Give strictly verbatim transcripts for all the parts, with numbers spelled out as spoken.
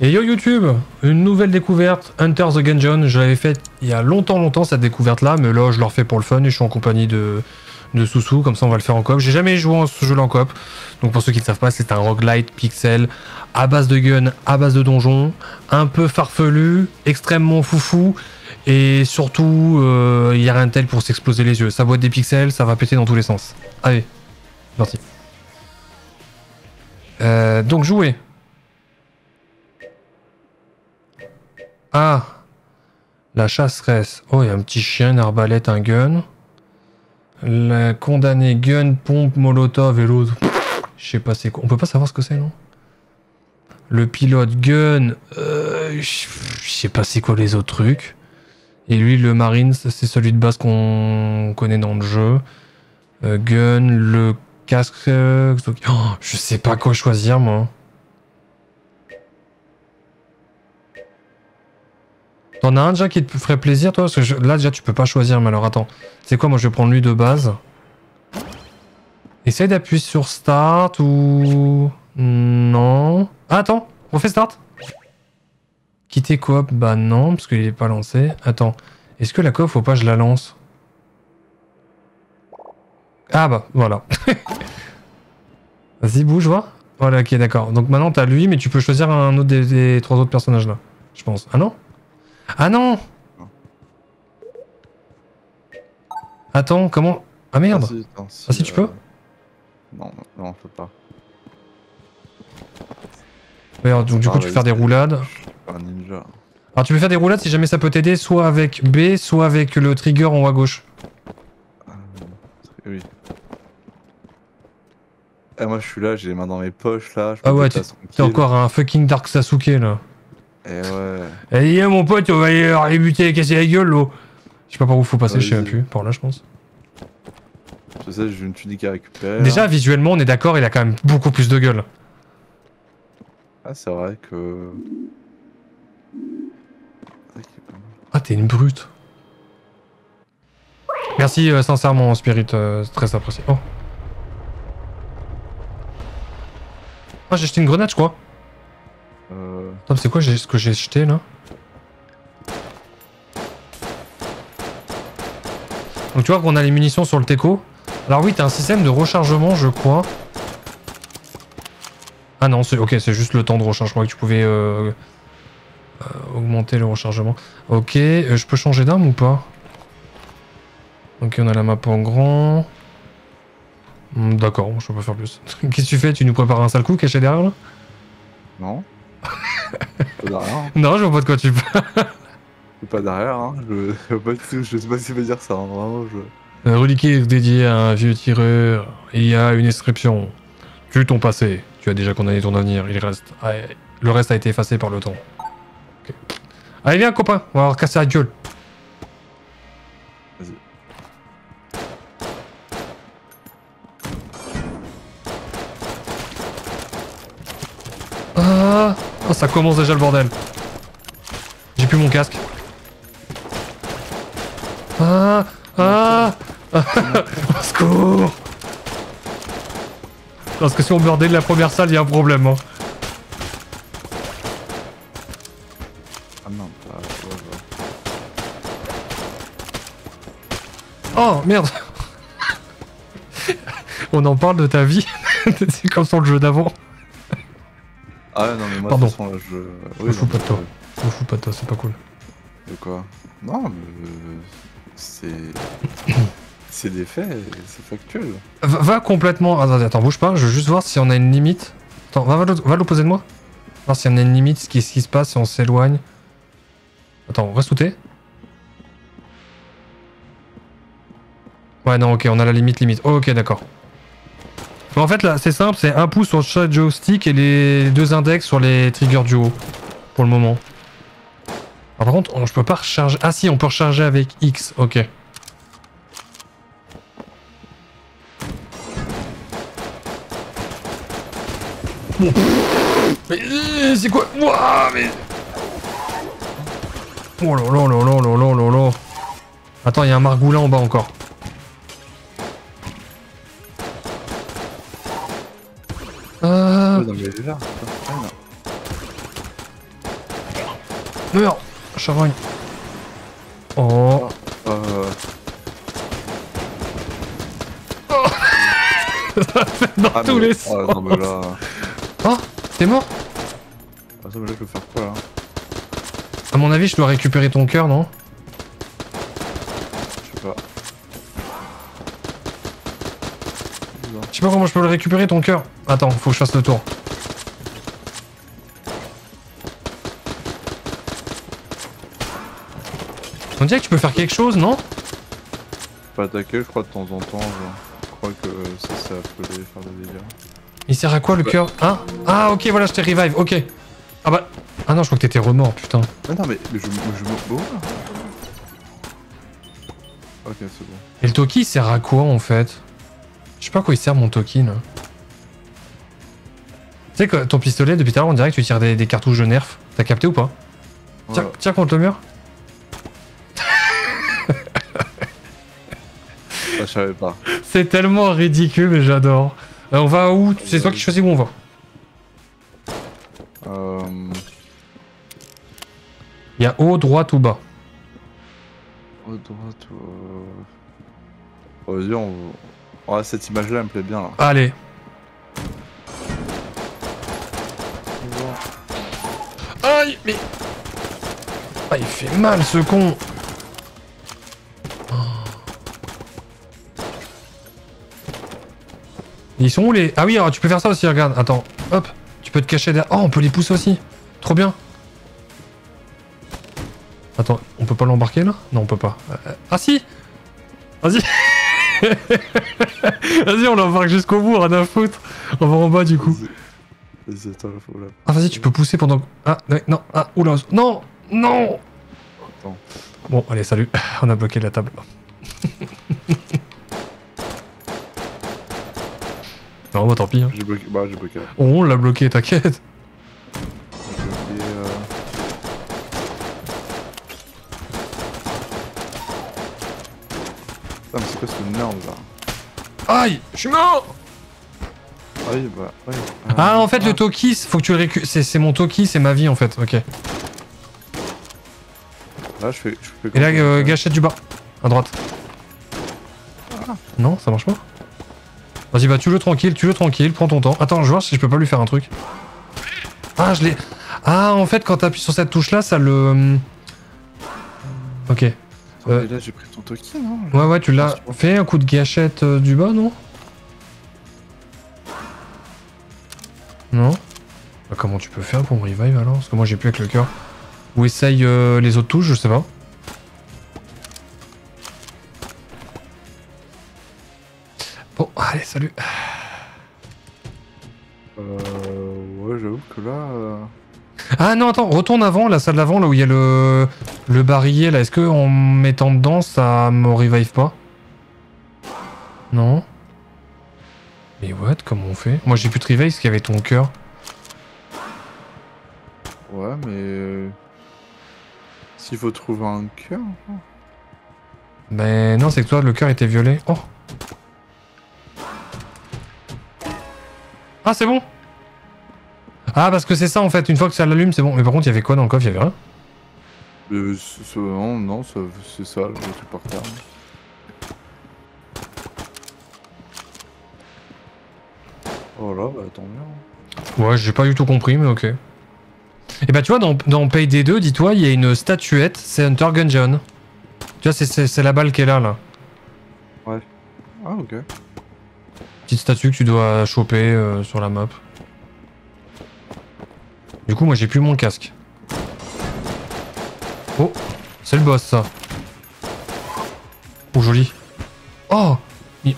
Et yo YouTube, une nouvelle découverte, Hunter the Gungeon. Je l'avais faite il y a longtemps longtemps cette découverte là, mais là je leur fais pour le fun et je suis en compagnie de, de Sousou, comme ça on va le faire en coop. J'ai jamais joué en ce jeu en coop, donc pour ceux qui ne savent pas, c'est un roguelite pixel à base de gun, à base de donjon, un peu farfelu, extrêmement foufou, et surtout il euh, n'y a rien de tel pour s'exploser les yeux. Ça boîte des pixels, ça va péter dans tous les sens. Allez, parti. Euh, donc jouer. Ah, la chasseresse. Oh, il y a un petit chien, une arbalète, un gun. La condamnée, gun, pompe, molotov et l'autre. Je sais pas c'est quoi. On peut pas savoir ce que c'est, non? Le pilote, gun. Euh, je sais pas c'est quoi les autres trucs. Et lui, le marine, c'est celui de base qu'on connaît dans le jeu. Euh, gun, le casque. Euh... Oh, je sais pas quoi choisir, moi. T'en as un déjà qui te ferait plaisir, toi? Parce que je... là, déjà, tu peux pas choisir, mais alors, attends. C'est quoi, moi, je vais prendre lui de base. Essaye d'appuyer sur Start ou... Non... Ah, attends, on fait Start. Quitter coop, bah non, parce qu'il est pas lancé. Attends, est-ce que la coop, faut pas que je la lance? Ah bah, voilà. Vas-y, bouge, vois. Voilà, ok, d'accord. Donc maintenant, t'as lui, mais tu peux choisir un autre des, des trois autres personnages, là. Je pense. Ah non? Ah non! Attends, comment? Ah merde! Vas-y, attends, si, ah si, tu euh... peux? Non, non, non, je peux pas. Ouais, alors, donc du coup, tu peux faire des roulades. Un ninja. Alors, tu peux faire des roulades si jamais ça peut t'aider, soit avec B, soit avec le trigger en haut à gauche. Euh, oui. Ah, moi, je suis là, j'ai les mains dans mes poches là. Je ah ouais, t'es encore un fucking Dark Sasuke là. Eh ouais. Eh hey, mon pote, on va aller buter et casser la gueule, l'eau. Je sais pas par où faut passer, ouais, je sais même plus. Par là, je pense. Je sais, j'ai une tunique à récupérer. Déjà, visuellement, on est d'accord, il a quand même beaucoup plus de gueule. Ah, c'est vrai que... Ah, t'es une brute. Merci, euh, sincèrement, Spirit, euh, très apprécié. Oh. Ah, j'ai jeté une grenade, je crois. Euh... Attends, c'est quoi ce que j'ai jeté là? Donc tu vois qu'on a les munitions sur le Teco. Alors oui, t'as un système de rechargement, je crois. Ah non, c'est ok, c'est juste le temps de recharge. Je crois que tu pouvais euh... Euh, augmenter le rechargement. Ok, euh, je peux changer d'arme ou pas? Ok, on a la map en grand. Hmm, d'accord, je peux pas faire plus. Qu'est-ce que tu fais? Tu nous prépares un sale coup caché derrière là? Non. Non, je vois pas de quoi tu parles. Je suis pas derrière, hein. Je, je, je sais pas si je vais dire ça, hein. Vraiment, je... Un reliquaire dédié à un vieux tireur. Il y a une inscription. Tue ton passé. Tu as déjà condamné ton avenir. Il reste. Le reste a été effacé par le temps. Okay. Allez, viens, copain. On va leur casser la gueule. Vas-y. Ah. Oh, ça commence déjà le bordel. J'ai plus mon casque. Ah ah, ah. Au secours. Parce que si on meurt dès la première salle, il y a un problème. Hein. Oh merde. On en parle de ta vie. C'est comme sur le jeu d'avant. Ah ouais, non mais moi pardon. De toute façon là je... Oui, je me fous pas de toi, je me fous pas de toi, c'est pas cool. De quoi? Non mais... C'est... c'est des faits, c'est factuel. Va, va complètement... Attends, attends, bouge pas, je veux juste voir si on a une limite. Attends, va, va, va l'opposé de moi. Voir si on a une limite, ce qui, ce qui se passe, si on s'éloigne. Attends, reste où t'es. Ouais non ok, on a la limite limite, oh, ok d'accord. En fait là c'est simple, c'est un pouce sur chaque joystick et les deux index sur les triggers du haut pour le moment. Alors, par contre on, je peux pas recharger. Ah si on peut recharger avec X, ok. Bon. Mais euh, c'est quoi? Ouah mais. Oh là là là là là là là. Attends, il y a un margoulin en bas encore. Euh... Meurs, chavogne. Oh. Oh. Euh... oh. Ça fait dans ah tous mais... les sens. Oh, non, mais là... oh t'es mort. Attends, mais là, je peux faire quoi, là? À mon avis, je dois récupérer ton cœur, non? Je sais pas. Je sais pas comment je peux le récupérer, ton cœur. Attends, faut que je fasse le tour. On dirait que tu peux faire quelque chose, non? Je peux attaquer, je crois, de temps en temps. Je crois que ça, ça peut faire des dégâts. Il sert à quoi, le ouais. cœur? Hein? Ah, ok, voilà, je t'ai revive, ok. Ah bah... Ah non, je crois que t'étais remords, putain. Ah non, mais je, je me... Oh. Ok, c'est bon. Et le Toki, il sert à quoi, en fait? Je sais pas à quoi il sert, mon Toki, là. Tu sais que ton pistolet, depuis tout à l'heure, on dirait que tu tires des, des cartouches de nerf. T'as capté ou pas? Voilà. Tire, tire contre le mur. Je savais pas. C'est tellement ridicule, mais j'adore. Euh, on va où? C'est toi qui choisis où on va. Euh... Il y a haut, droite ou bas. Haut, droite ou... Euh... Vas-y, on... Ouais, cette image-là, elle me plaît bien, là. Allez. Aïe, mais... Ah, il fait mal, ce con. Ils sont où les... Ah oui, alors tu peux faire ça aussi, regarde. Attends, hop, tu peux te cacher derrière. Oh, on peut les pousser aussi. Trop bien. Attends, on peut pas l'embarquer, là? Non, on peut pas. Euh... Ah si. Vas-y. Vas-y, on l'embarque jusqu'au bout, rien à foutre. On va en bas, du coup. Vas-y, attends, faut là. Ah, vas-y, tu peux pousser pendant... Ah, non, ah, oula. Non, non. Attends. Bon, allez, salut. On a bloqué la table. Non, bah tant pis. Hein. J'ai bloqué, bah j'ai bloqué. Oh, on l'a bloqué, t'inquiète. J'ai bloqué... Euh... Putain, mais c'est quoi ce merde là? Aïe, je suis mort. Aïe, bah... Aïe. Euh... Ah, en fait, ah. le Toki, faut que tu le récupères. C'est mon Toki, c'est ma vie, en fait, ok. Là, je fais... Je fais. Et là, euh, gâchette du bas, à droite. Ah. Non, ça marche pas. Vas-y, bah tue-le tranquille, tue-le tranquille, prends ton temps. Attends, je vais voir si je peux pas lui faire un truc. Ah, je l'ai... Ah, en fait, quand t'appuies sur cette touche-là, ça le... Ok. Attends, euh... mais là, j'ai pris ton toki, non? Ouais, ouais, tu l'as fait, un coup de gâchette euh, du bas, non? Non? Bah, comment tu peux faire pour me revive, alors? Parce que moi, j'ai plus avec le cœur. Ou essaye euh, les autres touches, je sais pas. Bon, allez, salut. Euh... Ouais, j'avoue que là... Euh... Ah non, attends, retourne avant, la salle d'avant, là où il y a le... Le barillet, là. Est-ce que en mettant dedans, ça me revive pas? Non. Mais what, comment on fait? Moi, j'ai plus de revive, parce qu'il y avait ton cœur. Ouais, mais... S'il faut trouver un cœur... Mais non, c'est que toi, le cœur était violet. Oh. Ah, c'est bon. Ah, parce que c'est ça, en fait. Une fois que ça l'allume, c'est bon. Mais par contre, il y avait quoi dans le coffre? Il y avait rien. Euh, ce, non, non, c'est ça, le truc par terre. Oh là, bah, tant mieux. Ouais, j'ai pas du tout compris, mais ok. Et bah, tu vois, dans, dans Payday deux, dis-toi, il y a une statuette, c'est Hunter Gungeon. Tu vois, c'est la balle qui est là, là. Ouais. Ah, ok. Petite statue que tu dois choper euh, sur la map. Du coup, moi j'ai plus mon casque. Oh, c'est le boss ça. Oh, joli. Oh il...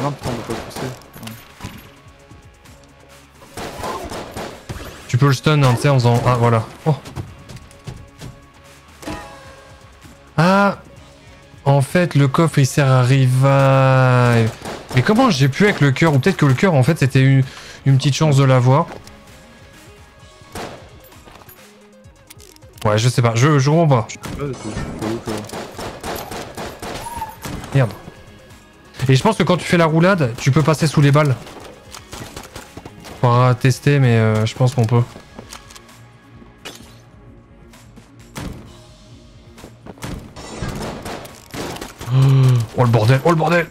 Non, putain, on peut pas pousser. Ouais. Tu peux le stun, hein, tu sais, en faisant. Ah, voilà. Oh. Ah. En fait, le coffre, il sert à revive. Mais comment j'ai pu avec le cœur? Ou peut-être que le cœur, en fait, c'était une, une petite chance de l'avoir. Ouais, je sais pas. Je, je comprends pas. Merde. Et je pense que quand tu fais la roulade, tu peux passer sous les balles. On pourra tester, mais euh, je pense qu'on peut. Oh le bordel, oh le bordel.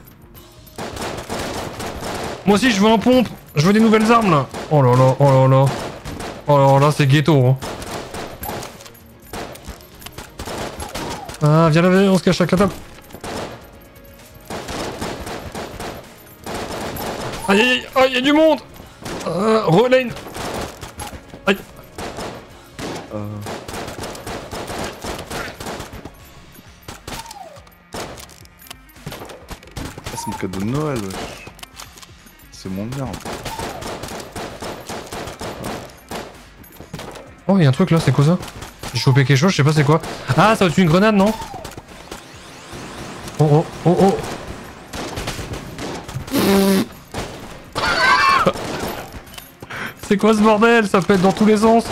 Moi aussi je veux un pompe. Je veux des nouvelles armes là. Oh là là, oh là là. Oh là là, c'est ghetto. Hein. Ah, viens là, viens, on se cache à la table. Aïe, aïe, aïe, aïe, y'a du monde. Euh, Relane. Aïe. Euh... Ah, c'est mon cadeau de Noël, wesh. C'est mon merde. Oh, y'a un truc là, c'est quoi ça? J'ai chopé quelque chose, je sais pas c'est quoi. Ah, ça va être une grenade, non? Oh, oh, oh, oh. C'est quoi ce bordel? Ça peut être dans tous les sens.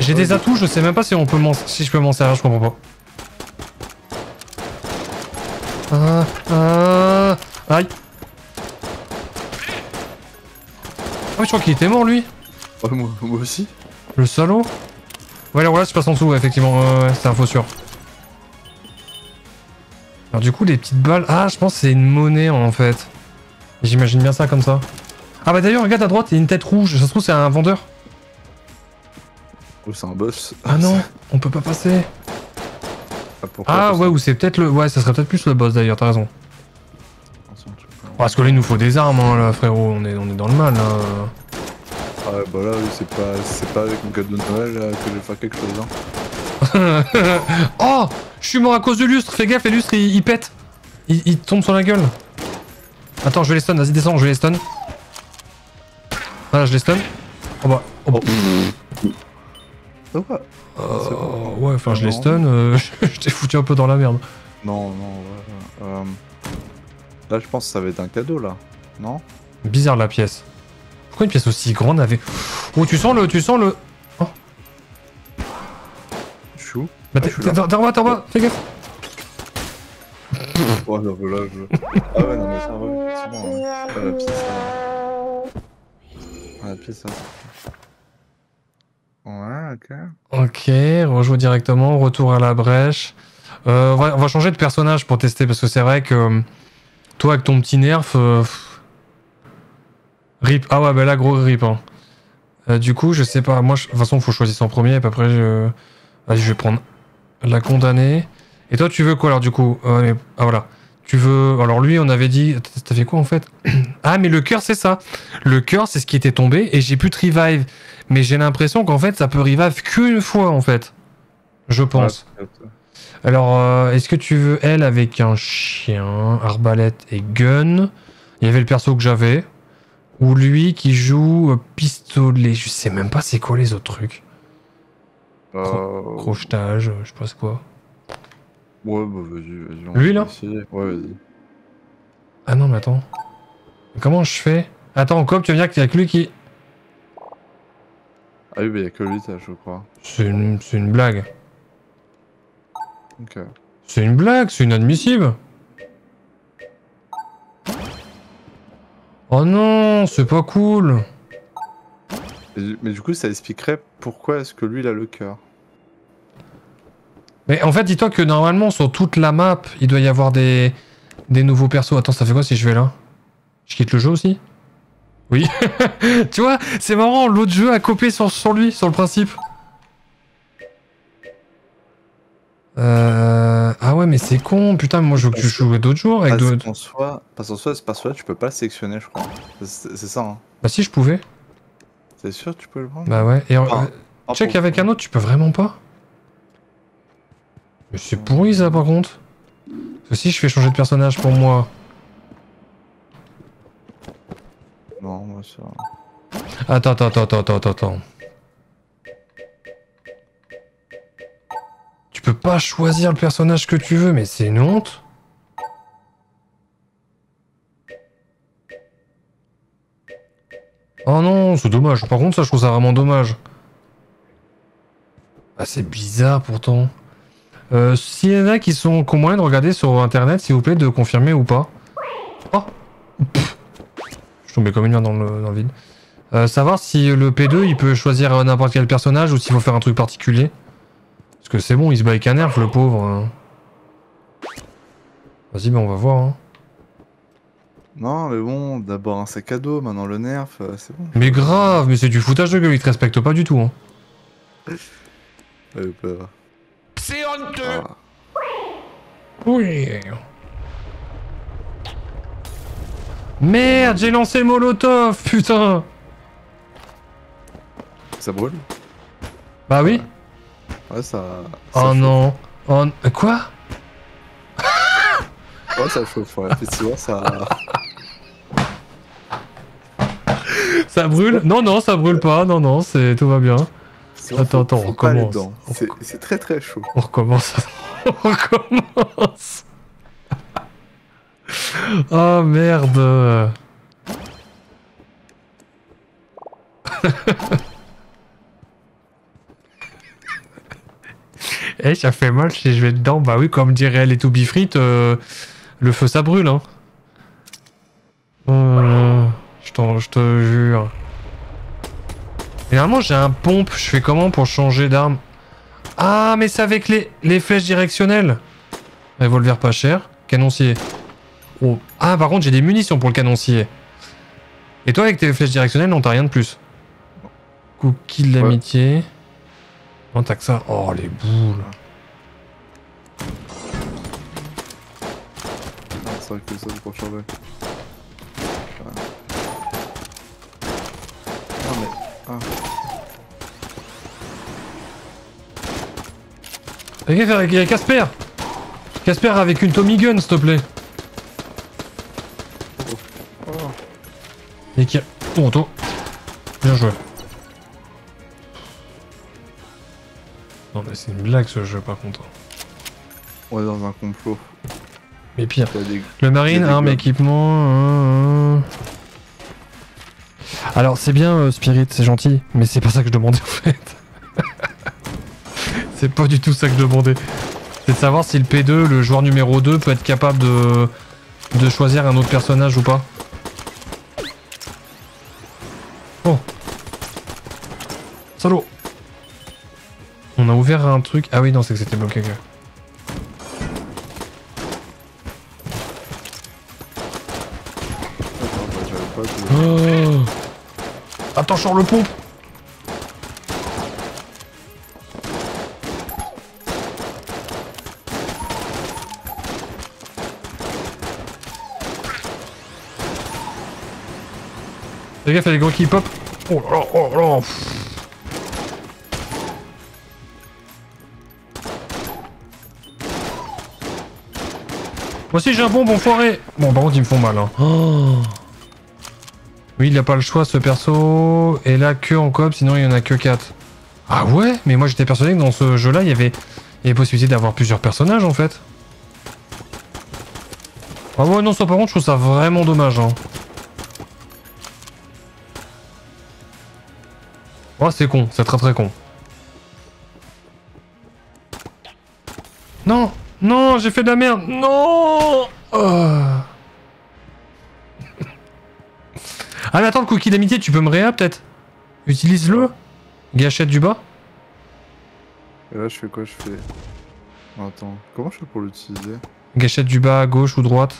J'ai des atouts, je sais même pas si on peut si je peux m'en servir, je comprends pas. Ah, ah, aïe. Ah oui, je crois qu'il était mort lui. Ouais, moi, moi aussi. Le salaud. Ouais, alors là, je passe en dessous, effectivement. Euh, ouais, c'est un faux sûr. Alors du coup, les petites balles... Ah, je pense que c'est une monnaie en fait. J'imagine bien ça comme ça. Ah bah d'ailleurs, regarde à droite, il y a une tête rouge. Ça se trouve, c'est un vendeur. Ou c'est un boss. Ah non, on peut pas passer. Ah, ah ouais, ou c'est peut-être le... Ouais, ça serait peut-être plus le boss d'ailleurs, t'as raison. Parce que là, il nous faut des armes, hein, là, frérot. On est, on est dans le mal, là. Ah ouais, bah là, oui, c'est pas, c'est pas avec mon cadeau de Noël là, que je vais faire quelque chose, hein. Oh, je suis mort à cause du lustre. Fais gaffe, les lustres ils, ils pètent. Ils, ils tombent sur la gueule. Attends, je vais les stun. Vas-y, descends, je vais les stun. Voilà, je les stun. Oh bah. Oh, bah. Oh. Oh. Euh, ouais, enfin, je les stun. Euh, je t'ai foutu un peu dans la merde. Non, non, ouais. Euh, là, je pense que ça va être un cadeau, là. Non? Bizarre la pièce. Pourquoi une pièce aussi grande avait. Oh, tu sens le. Tu sens le. Bah t'es en bas, t'es en bas, fais gaffe. Oh non, là, je... Ah ouais, non, mais ça va, effectivement, ouais. Ah, la pièce, là. Ah, la pièce, là. Ouais, ok. Ok, rejoue directement, retour à la brèche. Euh, on, va, on va changer de personnage pour tester, parce que c'est vrai que... Toi, avec ton petit nerf... Euh... Rip. Ah ouais, bah là, gros rip, hein. Euh, du coup, je sais pas, moi, je... de toute façon, faut choisir en premier, et puis après, je... Vas-y, je vais prendre la condamnée. Et toi, tu veux quoi alors du coup? euh, Ah voilà. Tu veux... Alors lui, on avait dit... T'as fait quoi en fait? Ah, mais le cœur, c'est ça. Le cœur, c'est ce qui était tombé et j'ai pu te revive. Mais j'ai l'impression qu'en fait, ça peut revive qu'une fois en fait. Je pense. Ouais, alors, euh, est-ce que tu veux elle avec un chien, arbalète et gun? Il y avait le perso que j'avais. Ou lui qui joue euh, pistolet. Je sais même pas c'est quoi les autres trucs. Cro crochetage, je sais pas c'est quoi. Ouais, bah vas-y, vas-y. Lui là? Ouais, vas-y. Ah non, mais attends. Comment je fais? Attends, en coop, tu veux dire qu'il y a que lui qui. Ah oui, bah y'a que lui, ça, je crois. C'est une, une blague. Ok. C'est une blague, c'est inadmissible. Oh non, c'est pas cool. Mais du coup, ça expliquerait pourquoi est-ce que lui, il a le cœur. Mais en fait, dis-toi que normalement, sur toute la map, il doit y avoir des, des nouveaux persos. Attends, ça fait quoi si je vais là? Je quitte le jeu aussi? Oui. Tu vois, c'est marrant, l'autre jeu a copié sur, sur lui, sur le principe. Euh... Ah ouais, mais c'est con, putain, moi je veux que tu joues d'autres jours avec d'autres... Parce qu'en soi, ce perso-là, tu peux pas le sélectionner, je crois. C'est ça, hein. Bah si, je pouvais. T'es sûr tu peux le prendre? Bah ouais, et enfin, euh, check avec un autre, tu peux vraiment pas? Mais c'est pourri ça par contre. Parce que si je fais changer de personnage pour moi... Non, moi ça... Attends, attends, attends, attends, attends, attends. Tu peux pas choisir le personnage que tu veux, mais c'est une honte. Oh non, c'est dommage. Par contre, ça, je trouve ça vraiment dommage. Ah, c'est bizarre, pourtant. Euh, s'il y en a qui sont qui ont moyen de regarder sur Internet, s'il vous plaît, de confirmer ou pas. Oh pff. Je suis tombé comme une merde dans le, dans le vide. Euh, savoir si le P deux, il peut choisir n'importe quel personnage ou s'il faut faire un truc particulier. Parce que c'est bon, il se bat avec un nerf, le pauvre. Vas-y, bah on va voir. Hein. Non, mais bon, d'abord un sac à dos, maintenant le nerf, c'est bon. Mais grave, mais c'est du foutage de gueule, il te respecte pas du tout. Hein. Ouais, bah... C'est honteux. Ah. Oui. Merde, j'ai lancé Molotov, putain. Ça brûle? Bah oui. Ouais, ouais ça... ça... Oh chauffe. Non. Oh... Quoi? Ouais, ça chauffe, ouais. Effectivement, ça... Ça brûle? Non, non, ça brûle pas. Non, non, c'est... tout va bien. Attends, attends, on recommence. C'est très très chaud. On recommence. On recommence. Oh merde. Eh, ça fait mal si je vais dedans. Bah oui, comme dirait les Toubis frites, euh, le feu ça brûle, hein. Euh, je te jure. Généralement, j'ai un pompe. Je fais comment pour changer d'arme? Ah, mais c'est avec les, les flèches directionnelles. Revolver pas cher. Canoncier. Oh. Ah, par contre, j'ai des munitions pour le canoncier. Et toi, avec tes flèches directionnelles, non, t'as rien de plus. Cookie de l'amitié. Ouais. Non, t'as que ça. Oh, les boules. C'est vrai que ça, c'est pour changer. Non, mais... Ah. Regarde, il y a Casper. Casper avec une Tommy Gun, s'il te plaît. Oh. Oh. Et qui a... Oh, toi. Bien joué. Non mais c'est une blague ce jeu par contre. Ouais, dans un complot. Mais pire. Des... Le marine, arme, équipement... Euh... Alors c'est bien euh, Spirit, c'est gentil, mais c'est pas ça que je demandais en fait. C'est pas du tout ça que je demandais. C'est de savoir si le P deux, le joueur numéro deux, peut être capable de, de choisir un autre personnage ou pas. Oh. Salaud. On a ouvert un truc... Ah oui, non, c'est que c'était bloqué. Oh. Attends, je sors le pompe. Fais gaffe, il y a des gros qui pop. Oh là là, oh là là. Moi aussi j'ai un bon bon foiré. Bon par contre ils me font mal hein. Oh. Oui il a pas le choix ce perso. Et là que en coop sinon il y en a que quatre. Ah ouais mais moi j'étais persuadé que dans ce jeu là il y avait les possibilités d'avoir plusieurs personnages en fait. Ah ouais non ça par contre je trouve ça vraiment dommage hein. Oh c'est con, c'est très très con. Non. Non, j'ai fait de la merde. Non. Oh. Ah mais attends, le cookie d'amitié, tu peux me réa peut-être? Utilise-le. Gâchette du bas. Et là, je fais quoi? Je fais... Attends, comment je fais pour l'utiliser? Gâchette du bas, gauche ou droite?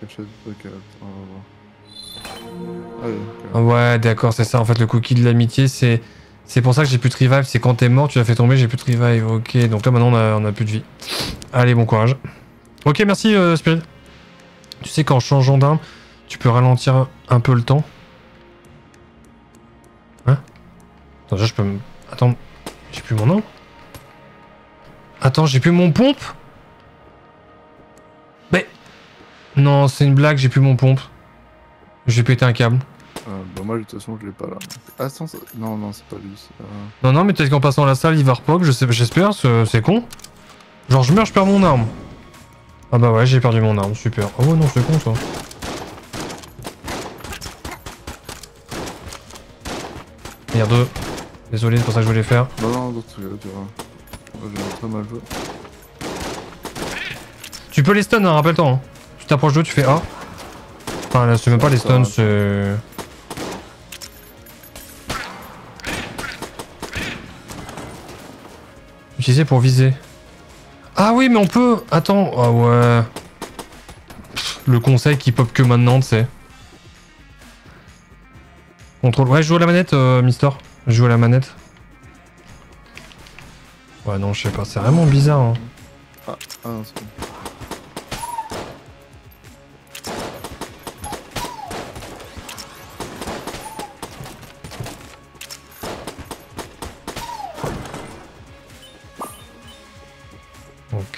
Gâchette... Ok, on va voir. Allez, okay. Ouais, d'accord, c'est ça. En fait, le cookie de l'amitié, c'est... C'est pour ça que j'ai plus de revive, c'est quand t'es mort, tu l'as fait tomber, j'ai plus de revive. Ok, donc là maintenant on a, on a plus de vie. Allez, bon courage. Ok, merci euh, Spirit. Tu sais qu'en changeant d'arme, tu peux ralentir un peu le temps. Hein? Attends, déjà je peux me... Attends, j'ai plus mon arme. Attends, j'ai plus mon pompe. Mais... Non, c'est une blague, j'ai plus mon pompe. J'ai pété un câble. Euh, bah moi de toute façon je l'ai pas là. Ah sans... non non c'est pas lui. Euh... Non non mais peut-être qu'en passant la salle il va repop, je sais, j'espère, c'est con. Genre je meurs, je perds mon arme. Ah bah ouais j'ai perdu mon arme, super. Oh non c'est con ça. Merde. Désolé c'est pour ça que je voulais faire. Bah non non tu vois. J'ai très mal joué. Tu peux les stun hein, rappelle-toi. Hein. Tu t'approches d'eux, tu fais A. Enfin là c'est même pas les stuns, c'est... Utiliser pour viser. Ah oui, mais on peut... Attends. Ah ouais. Pff, le conseil qui pop que maintenant, tu sais. Contrôle. Ouais, je joue à la manette, euh, Mister. Je joue à la manette. Ouais, non, je sais pas. C'est vraiment bizarre. Hein. Ah, ah non, c'est bon.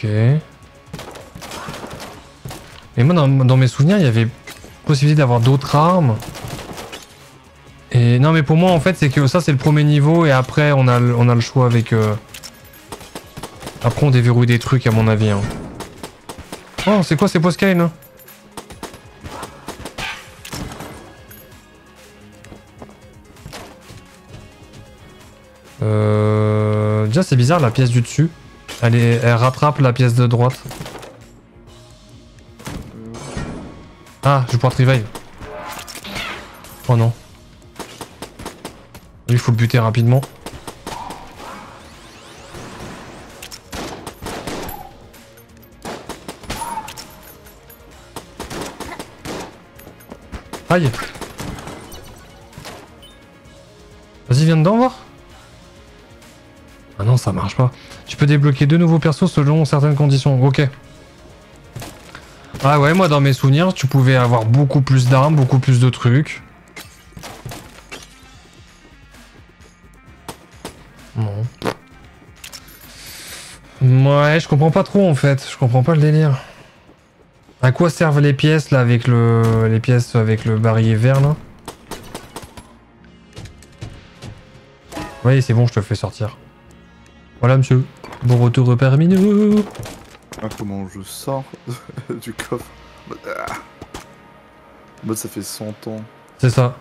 Ok. Mais moi, dans, dans mes souvenirs, il y avait possibilité d'avoir d'autres armes. Et non, mais pour moi, en fait, c'est que ça, c'est le premier niveau. Et après, on a, on a le choix avec... Euh... Après, on déverrouille des trucs, à mon avis. Hein. Oh, c'est quoi ces post-scale là? Euh... Déjà, c'est bizarre, la pièce du dessus. Elle, est, elle rattrape la pièce de droite. Ah, je vais pouvoir te revive. Oh non. Lui, il faut le buter rapidement. Aïe. Vas-y, viens dedans, voir. Ah non, ça marche pas. Tu peux débloquer deux nouveaux persos selon certaines conditions. Ok. Ah ouais, moi dans mes souvenirs, tu pouvais avoir beaucoup plus d'armes, beaucoup plus de trucs. Non. Ouais, je comprends pas trop en fait. Je comprends pas le délire. À quoi servent les pièces là avec le... Les pièces avec le barillet vert là? Oui, c'est bon, je te fais sortir. Voilà monsieur, bon retour parmi nous. Ah, comment je sors du coffre. Bah ça fait cent ans. C'est ça.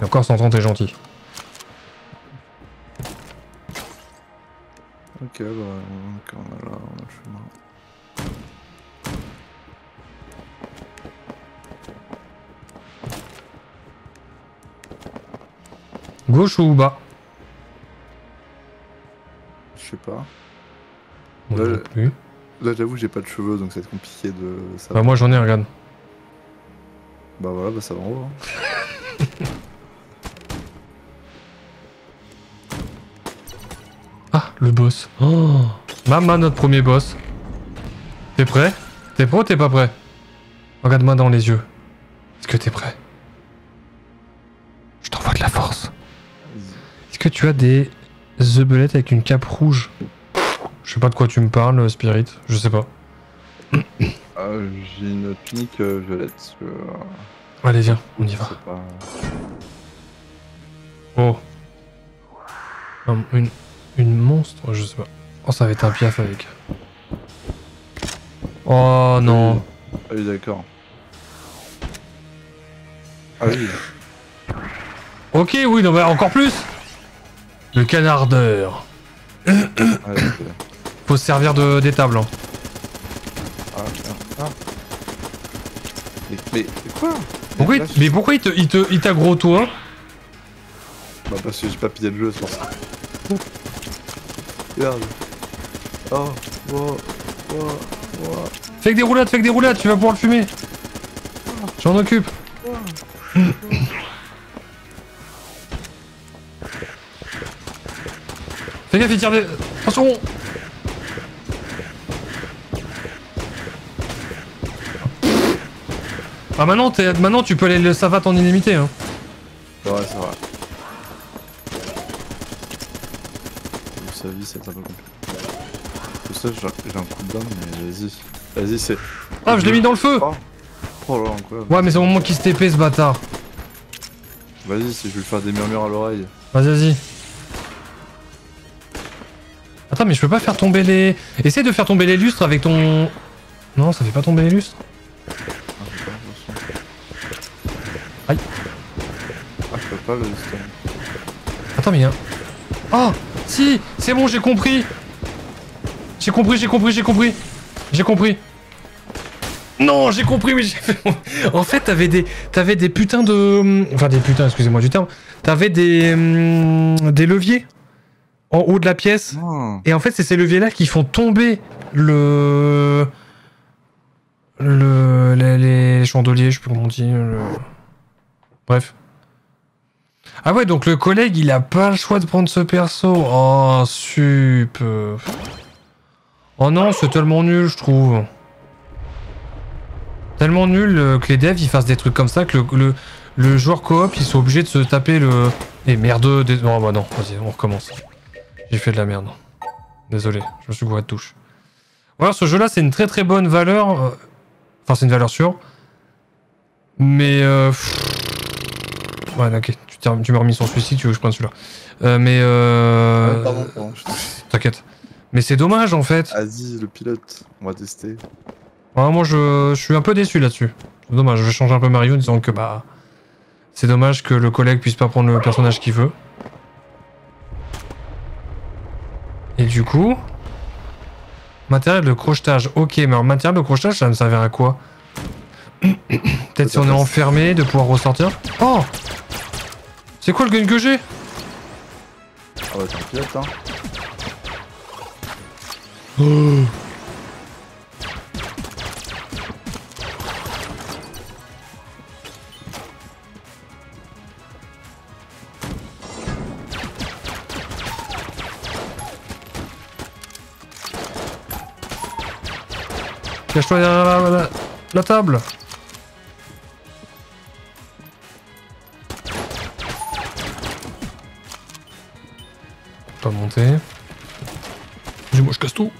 Et encore cent ans, t'es gentil. Ok, bah quand on est là, je suis mort. Gauche ou bas? Je sais pas. Là, là j'avoue j'ai pas de cheveux donc ça va être compliqué de... Ça bah va. Moi j'en ai, regarde. Bah voilà, bah ça va en haut. Hein. Ah, le boss. Oh. Maman, notre premier boss. T'es prêt? T'es prêt ou t'es pas prêt? Regarde-moi dans les yeux. Est-ce que t'es prêt? Je t'envoie de la force. Est-ce que tu as des... The Bullet avec une cape rouge. Je sais pas de quoi tu me parles, Spirit. Je sais pas. Euh, j'ai une tunique euh, violette. Euh... Allez, viens, on y va. Pas... Oh. Un, une, une monstre, je sais pas. Oh, ça va être un piaf avec. Oh non. Ah oui, d'accord. Ah oui. Ok, oui, non, mais encore plus. Le canardeur. Faut se servir de des tables. Hein. Ah, ah. Mais, mais quoi? Pourquoi mais, il, mais pourquoi il te, il te, il t'aggro toi? Bah parce que j'ai pas pillé le jeu, sans ça. Oh. Regarde. Oh, oh, oh, oh. Fais que des roulades, fais que des roulades, tu vas pouvoir le fumer. Oh. J'en occupe. Oh. Oh. Fais gaffe, il tire des... Attention! Ah maintenant, t'es... maintenant tu peux aller le savate en illimité. Hein. Ouais, c'est vrai. Sa vie, c'est un peu compliqué. Tout ça, j'ai un coup de dame, mais vas-y. Vas-y, c'est... Ah, je l'ai mis dans le feu! Oh, oh là, incroyable. Ouais, mais c'est au moment qu'il se T P, ce bâtard. Vas-y, si je vais lui faire des murmures à l'oreille. Vas-y, vas-y. Attends, mais je peux pas faire tomber les... Essaye de faire tomber les lustres avec ton... Non, ça fait pas tomber les lustres. Aïe. Ah, je peux pas le lustre. Attends, mais il y a un... Oh, si, c'est bon, j'ai compris. J'ai compris, j'ai compris, j'ai compris. J'ai compris. Non, j'ai compris, oui, j'ai fait... En fait, t'avais des... T'avais des putains de... Enfin, des putains, excusez-moi du terme. T'avais des... Des leviers. en haut de la pièce. Oh. Et en fait, c'est ces leviers-là qui font tomber le... le... les, les chandeliers, je sais plus comment on dit. Le... Bref. Ah ouais, donc le collègue, il a pas le choix de prendre ce perso. Oh, super. Oh non, c'est tellement nul, je trouve. Tellement nul que les devs, ils fassent des trucs comme ça, que le, le, le joueur coop, ils sont obligés de se taper le... Eh merde, des... non, bah non, vas-y, on recommence. J'ai fait de la merde. Désolé, je me suis gouré de touche. Voilà, ce jeu-là, c'est une très très bonne valeur. Enfin, c'est une valeur sûre. Mais... Euh... Ouais, ok, tu, tu m'as remis sur celui-ci, tu veux que je prenne celui-là. Euh, mais... Euh... Ouais, pardon, pardon. T'inquiète. Mais c'est dommage, en fait. Vas-y, le pilote, on va tester. Ouais, moi, je, je suis un peu déçu là-dessus. C'est dommage, je vais changer un peu Mario en disant que bah... C'est dommage que le collègue puisse pas prendre le personnage qu'il veut. Et du coup... Matériel de crochetage, ok, mais en matériel de crochetage, ça me servirait à quoi? Peut-être si on est enfermé, de pouvoir ressortir. Oh! C'est quoi le gun que j'ai? Ah bah t'es un pilote, hein. Oh. Cache-toi derrière la, la, la table. Pas monter. Dis-moi, je casse tout.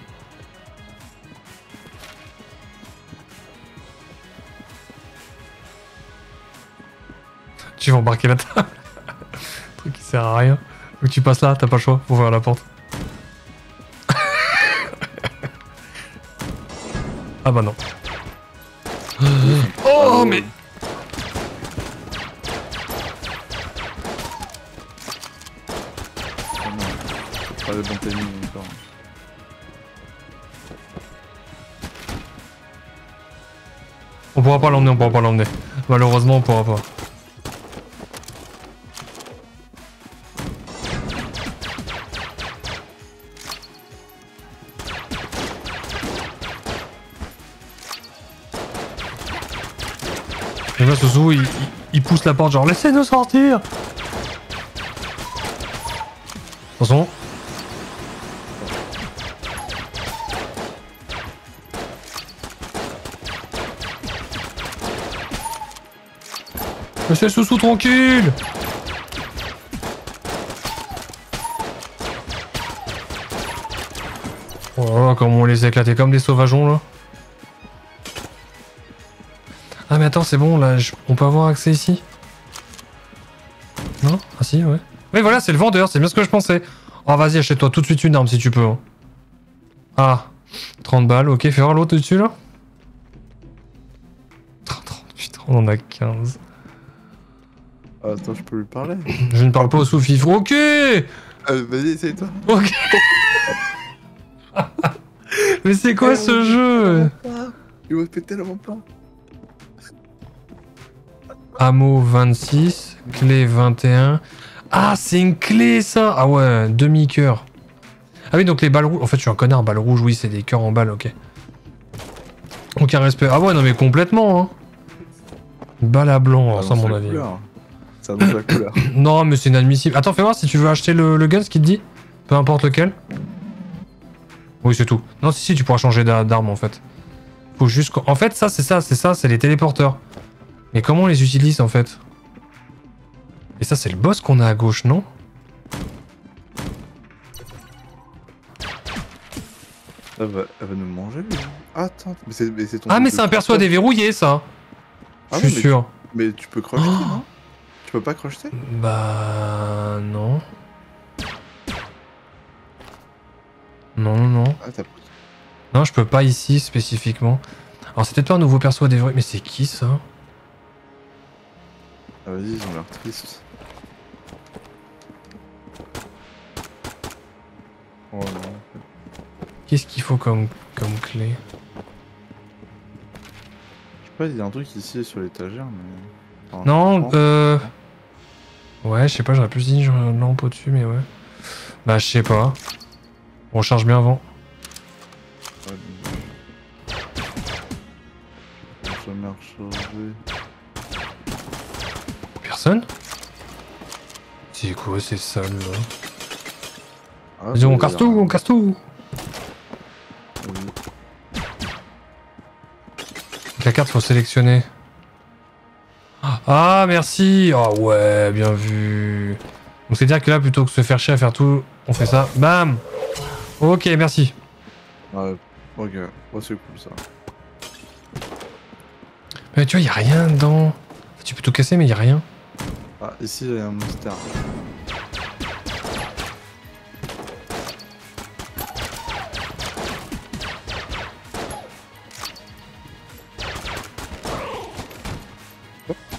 Tu vas embarquer la table. Le truc qui sert à rien. Faut que tu passes là, t'as pas le choix, faut ouvrir la porte. Ah bah non. Oh mais... Pas le bon timing encore. On pourra pas l'emmener, on pourra pas l'emmener. Malheureusement on pourra pas. Et là, Sousou, il, il, il pousse la porte, genre laissez-nous sortir! Attention! Laissez Sousou tranquille! Oh là là, comment on les a éclatés comme des sauvageons là! Ah mais attends, c'est bon, là, je... on peut avoir accès ici? Non? Ah si, ouais. Oui, voilà, c'est le vendeur, c'est bien ce que je pensais. Oh, vas-y, achète-toi tout de suite une arme si tu peux. Hein. Ah, trente balles, ok, fais voir l'autre dessus, là. trente, putain, on en a quinze. Attends, je peux lui parler? Je ne parle pas au sous-fifre. Ok euh, vas-y, essaye-toi. Ok. Mais c'est quoi ce jeu? Il m'a pété tellement plein. Hameau vingt-six, clé vingt et un. Ah, c'est une clé ça! Ah ouais, demi-cœur. Ah oui, donc les balles rouges. En fait, je suis un connard, balles rouges, oui, c'est des cœurs en balles, ok. Aucun respect. Ah ouais, non, mais complètement, hein. Balle à blanc, ça, à mon avis. Ça annonce la couleur. Non, mais c'est inadmissible. Attends, fais voir si tu veux acheter le, le gun, ce qu'il te dit. Peu importe lequel. Oui, c'est tout. Non, si, si, tu pourras changer d'arme en fait. Faut juste. En fait, ça, c'est ça, c'est ça, c'est les téléporteurs. Mais comment on les utilise en fait? Et ça c'est le boss qu'on a à gauche, non? Elle va, elle va nous manger lui. Attends, mais c'est ton... Ah mais c'est un perso à déverrouiller ça. Ah, je suis sûr. Mais tu peux crocheter, oh non? Tu peux pas crocheter? Bah non. Non non non. Ah, non je peux pas ici spécifiquement. Alors c'est peut-être pas un nouveau perso à déverrouiller, mais c'est qui ça? Ah vas-y, ils ont l'air tristes. Oh, qu'est-ce qu'il faut comme, comme clé? Je sais pas, il y a un truc ici sur l'étagère, mais... Enfin, non, euh... Ouais, je sais pas, j'aurais plus dit genre une lampe au-dessus, mais ouais. Bah je sais pas. On recharge bien avant. Ouais, jamais rechargé. Personne? C'est quoi ces salles là? Ah, vas-y, on casse tout, on casse tout. Oui. La carte faut sélectionner. Ah merci. Ah oh, ouais, bien vu. Donc c'est dire que là plutôt que se faire chier à faire tout, on fait ça. Bam. Ok, merci. Ouais, ok, ouais, c'est cool ça. Mais tu vois, y a rien dedans. Tu peux tout casser, mais y a rien. Ah, ici il y a un monster.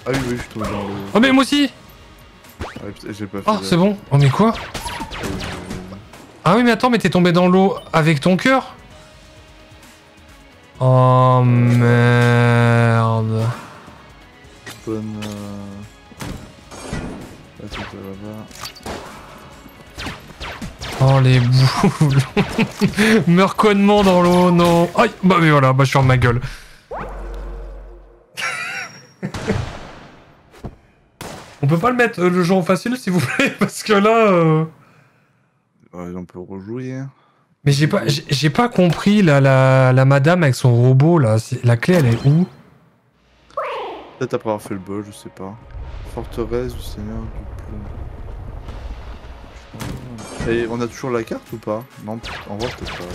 Ah oui, oui, je tombe dans le... Oh mais moi aussi. Ah, j'ai pas fait... Oh, c'est bon. Oh mais quoi? Ah oui mais attends, mais t'es tombé dans l'eau avec ton cœur? Oh merde. Bonne... Oh les boules. Meurs connement dans l'eau, non. Aïe. Bah mais voilà, bah je suis en ma gueule. On peut pas le mettre euh, le jeu en facile s'il vous plaît, parce que là... Euh... Ouais, on peut rejouer. Mais j'ai pas, j'ai pas compris là, la, la madame avec son robot là, la clé elle est où? Peut-être après avoir fait le bol, je sais pas. Forteresse du Seigneur du Plomb. Et on a toujours la carte ou pas? Non, en vrai peut-être pas.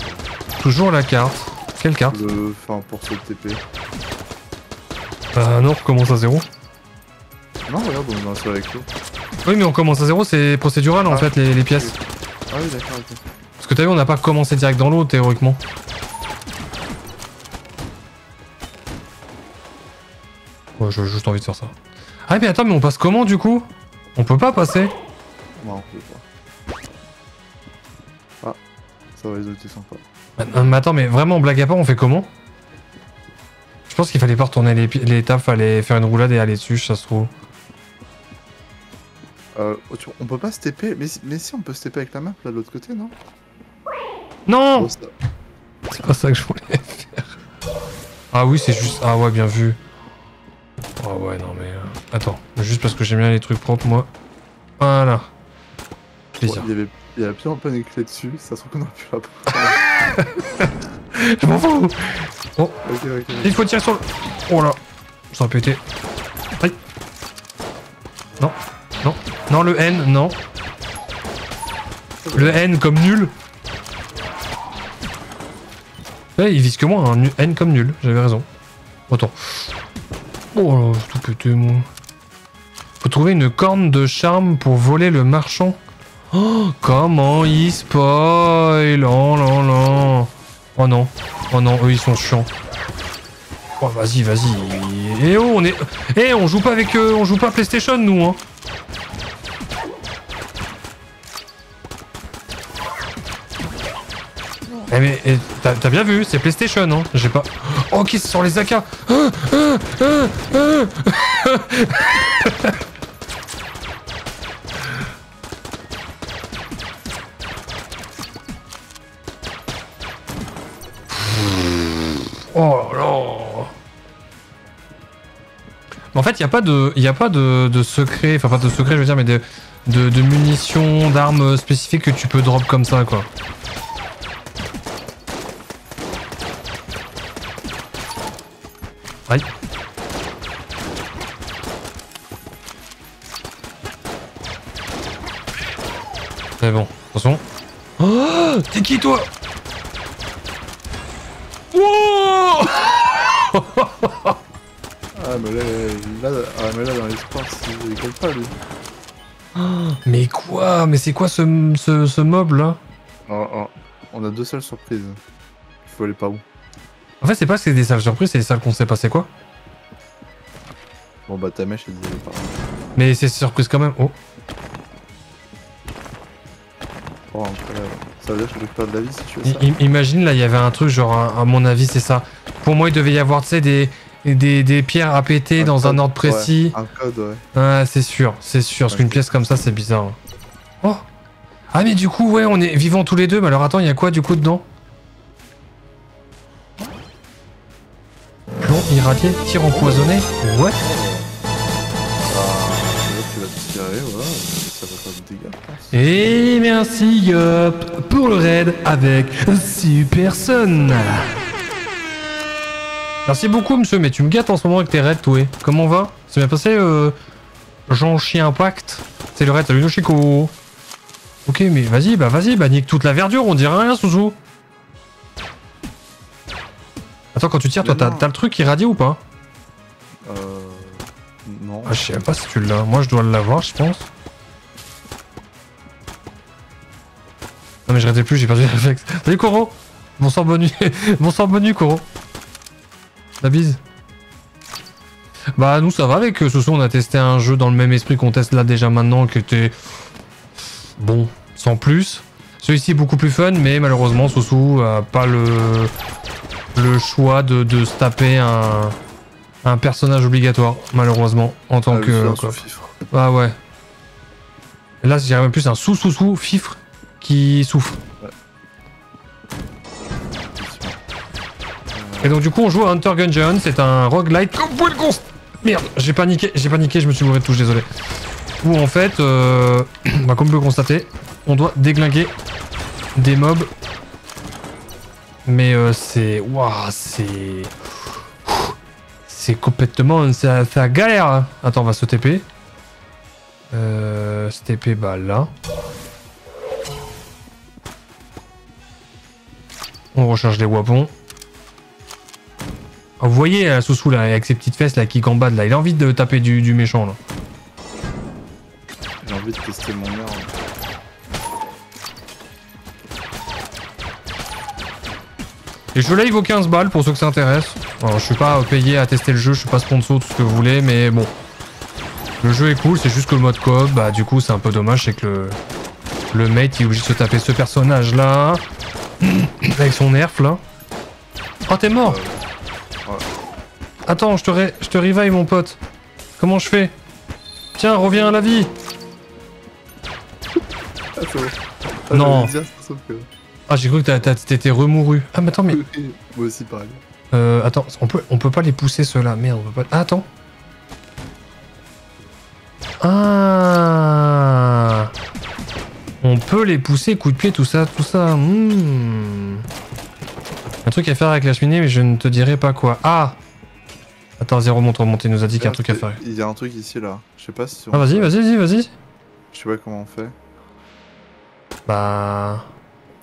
Toujours la carte? Quelle carte? Le... Enfin, pour ce T P. Euh non, on recommence à zéro. Non, regarde, on est avec l'eau. Oui, mais on commence à zéro, c'est procédural ah, en fait, les, les pièces. Ah oui, d'accord, ok. Parce que t'as vu, on n'a pas commencé direct dans l'eau, théoriquement. Ouais, j'ai juste envie de faire ça. Ah mais attends, mais on passe comment du coup? On peut pas passer? Non, on peut pas. Ah, ça va les autres, ils sont pas. Mais, mais attends, mais vraiment, blague à part, on fait comment? Je pense qu'il fallait pas retourner les, les tables, fallait faire une roulade et aller dessus, ça se trouve. Euh, on peut pas se taper, mais, mais si on peut se taper avec la map là de l'autre côté, non? Non, oh, c'est pas ça que je voulais faire. Ah oui, c'est juste... Ah ouais, bien vu. Ah oh, ouais, non mais... Euh... Attends, juste parce que j'aime bien les trucs propres, moi. Voilà. Plaisir. Ouais, il y avait bien plein de clés dessus, ça se trouve qu'on aurait pu la prendre. Je m'en fous. Oh, okay, okay. Il faut tirer sur le... Oh là, ça a pété. Aïe. Non, non, non, le N, non. Le N comme nul. Eh, il vise que moi, un hein. N comme nul, j'avais raison. Attends. Oh là, j'ai tout pété, moi. Faut trouver une corne de charme pour voler le marchand. Oh, comment il spoil. Oh là là. Oh non, oh non, eux ils sont chiants. Oh vas-y, vas-y. Et oh, on est... Eh, on joue pas avec eux, on joue pas PlayStation nous, hein. Eh mais, eh, t'as bien vu, c'est PlayStation, hein. J'ai pas... Oh, qui sort les A K. Oh là là. Mais en fait, il n'y a pas de, y a pas de, de secret, enfin pas de secret, je veux dire, mais de, de, de munitions, d'armes spécifiques que tu peux drop comme ça, quoi. Aïe. Mais bon, attention. Oh, t'es qui toi? Wow. Ah mais là, là, ah, mais là dans l'espace, il rigole pas lui. Oh, mais quoi? Mais c'est quoi ce, ce, ce mob là? Oh, oh. On a deux salles surprises. Il faut aller par où? En fait c'est pas que c'est des salles surprises, c'est des salles qu'on sait pas c'est quoi. Bon bah ta mèche elle disait pas. Mais c'est surprise quand même, oh. Oh incroyable. Ça veut dire que je perds de la vie si tu veux ça. I imagine là il y avait un truc genre à, à mon avis c'est ça. Pour moi il devait y avoir tu sais des, des, des pierres à péter un dans code, un ordre précis. Ouais, un code ouais. Ah c'est sûr, c'est sûr, parce qu'une pièce comme ça c'est bizarre. Oh. Ah mais du coup, ouais, on est vivants tous les deux. Mais alors attends, il y a quoi du coup dedans? Plomb irradié, tir empoisonné. Ouais. Et merci Yop pour le raid avec Superson. Merci beaucoup monsieur, mais tu me gâtes en ce moment avec tes raids toué. Comment on va? C'est bien passé euh, Jean Chien Impact. C'est le raid, salut Chico. Ok mais vas-y, bah vas-y, bah nique toute la verdure, on dirait rien Sousou. Attends, quand tu tires, mais toi t'as le truc irradié ou pas? Euh... Non. Ah, je sais pas si tu l'as, moi je dois l'avoir je pense. Non mais je ratais plus, j'ai perdu les réflexes. Salut Koro. Bonsoir, bonne nuit. Bonsoir, bonne nuit Koro. La bise. Bah nous ça va avec Sousou, on a testé un jeu dans le même esprit qu'on teste là déjà maintenant qui était... bon, sans plus. Celui-ci est beaucoup plus fun mais malheureusement Sousou a pas le, le choix de, de se taper un, un personnage obligatoire malheureusement en tant ah, que... Oui, quoi. Ah ouais. Et là j'ai même plus un sous-sous-sous fifre qui souffre. Ouais. Et donc du coup on joue à Hunter Gungeon, c'est un roguelite. Oh, vous le const... Merde, j'ai paniqué, j'ai paniqué, je me suis bourré de touche, désolé. Où en fait, euh, bah, comme vous le constatez, on doit déglinguer des mobs. Mais euh, c'est... Waouh, c'est... C'est complètement... Ça, ça galère. Attends, on va se T P. Euh, se T P, bah là. On recharge les wapons. Oh, vous voyez Sousou là, avec ses petites fesses là qui gambade là, il a envie de taper du, du méchant là. J'ai envie de tester mon merde. Les jeux là il vaut quinze balles pour ceux que ça intéresse. Alors je suis pas payé à tester le jeu, je suis pas sponsor, tout ce que vous voulez, mais bon. Le jeu est cool, c'est juste que le mode coop, bah du coup c'est un peu dommage, c'est que le, le mate il est obligé de se taper ce personnage là. Avec son nerf là. Oh t'es mort. Attends, je te, re... je te revive mon pote. Comment je fais? Tiens, reviens à la vie. Ah, c'est vrai. Ah, non. Dire, sauf que... Ah, j'ai cru que t'étais remouru. Ah, mais attends, mais... Moi aussi, pareil. Euh, attends, on peut, on peut pas les pousser, ceux-là. Merde, on peut pas... Ah, attends. Ah. On peut les pousser, coup de pied, tout ça, tout ça. Mmh. Un truc à faire avec la cheminée, mais je ne te dirai pas quoi. Ah. Attends, zéro monte, remonte, il nous a dit qu'il y a un truc à faire. Il y a un truc ici, là. Je sais pas si... Ah, vas-y, vas-y, vas-y, vas-y. Je sais pas comment on fait. Bah...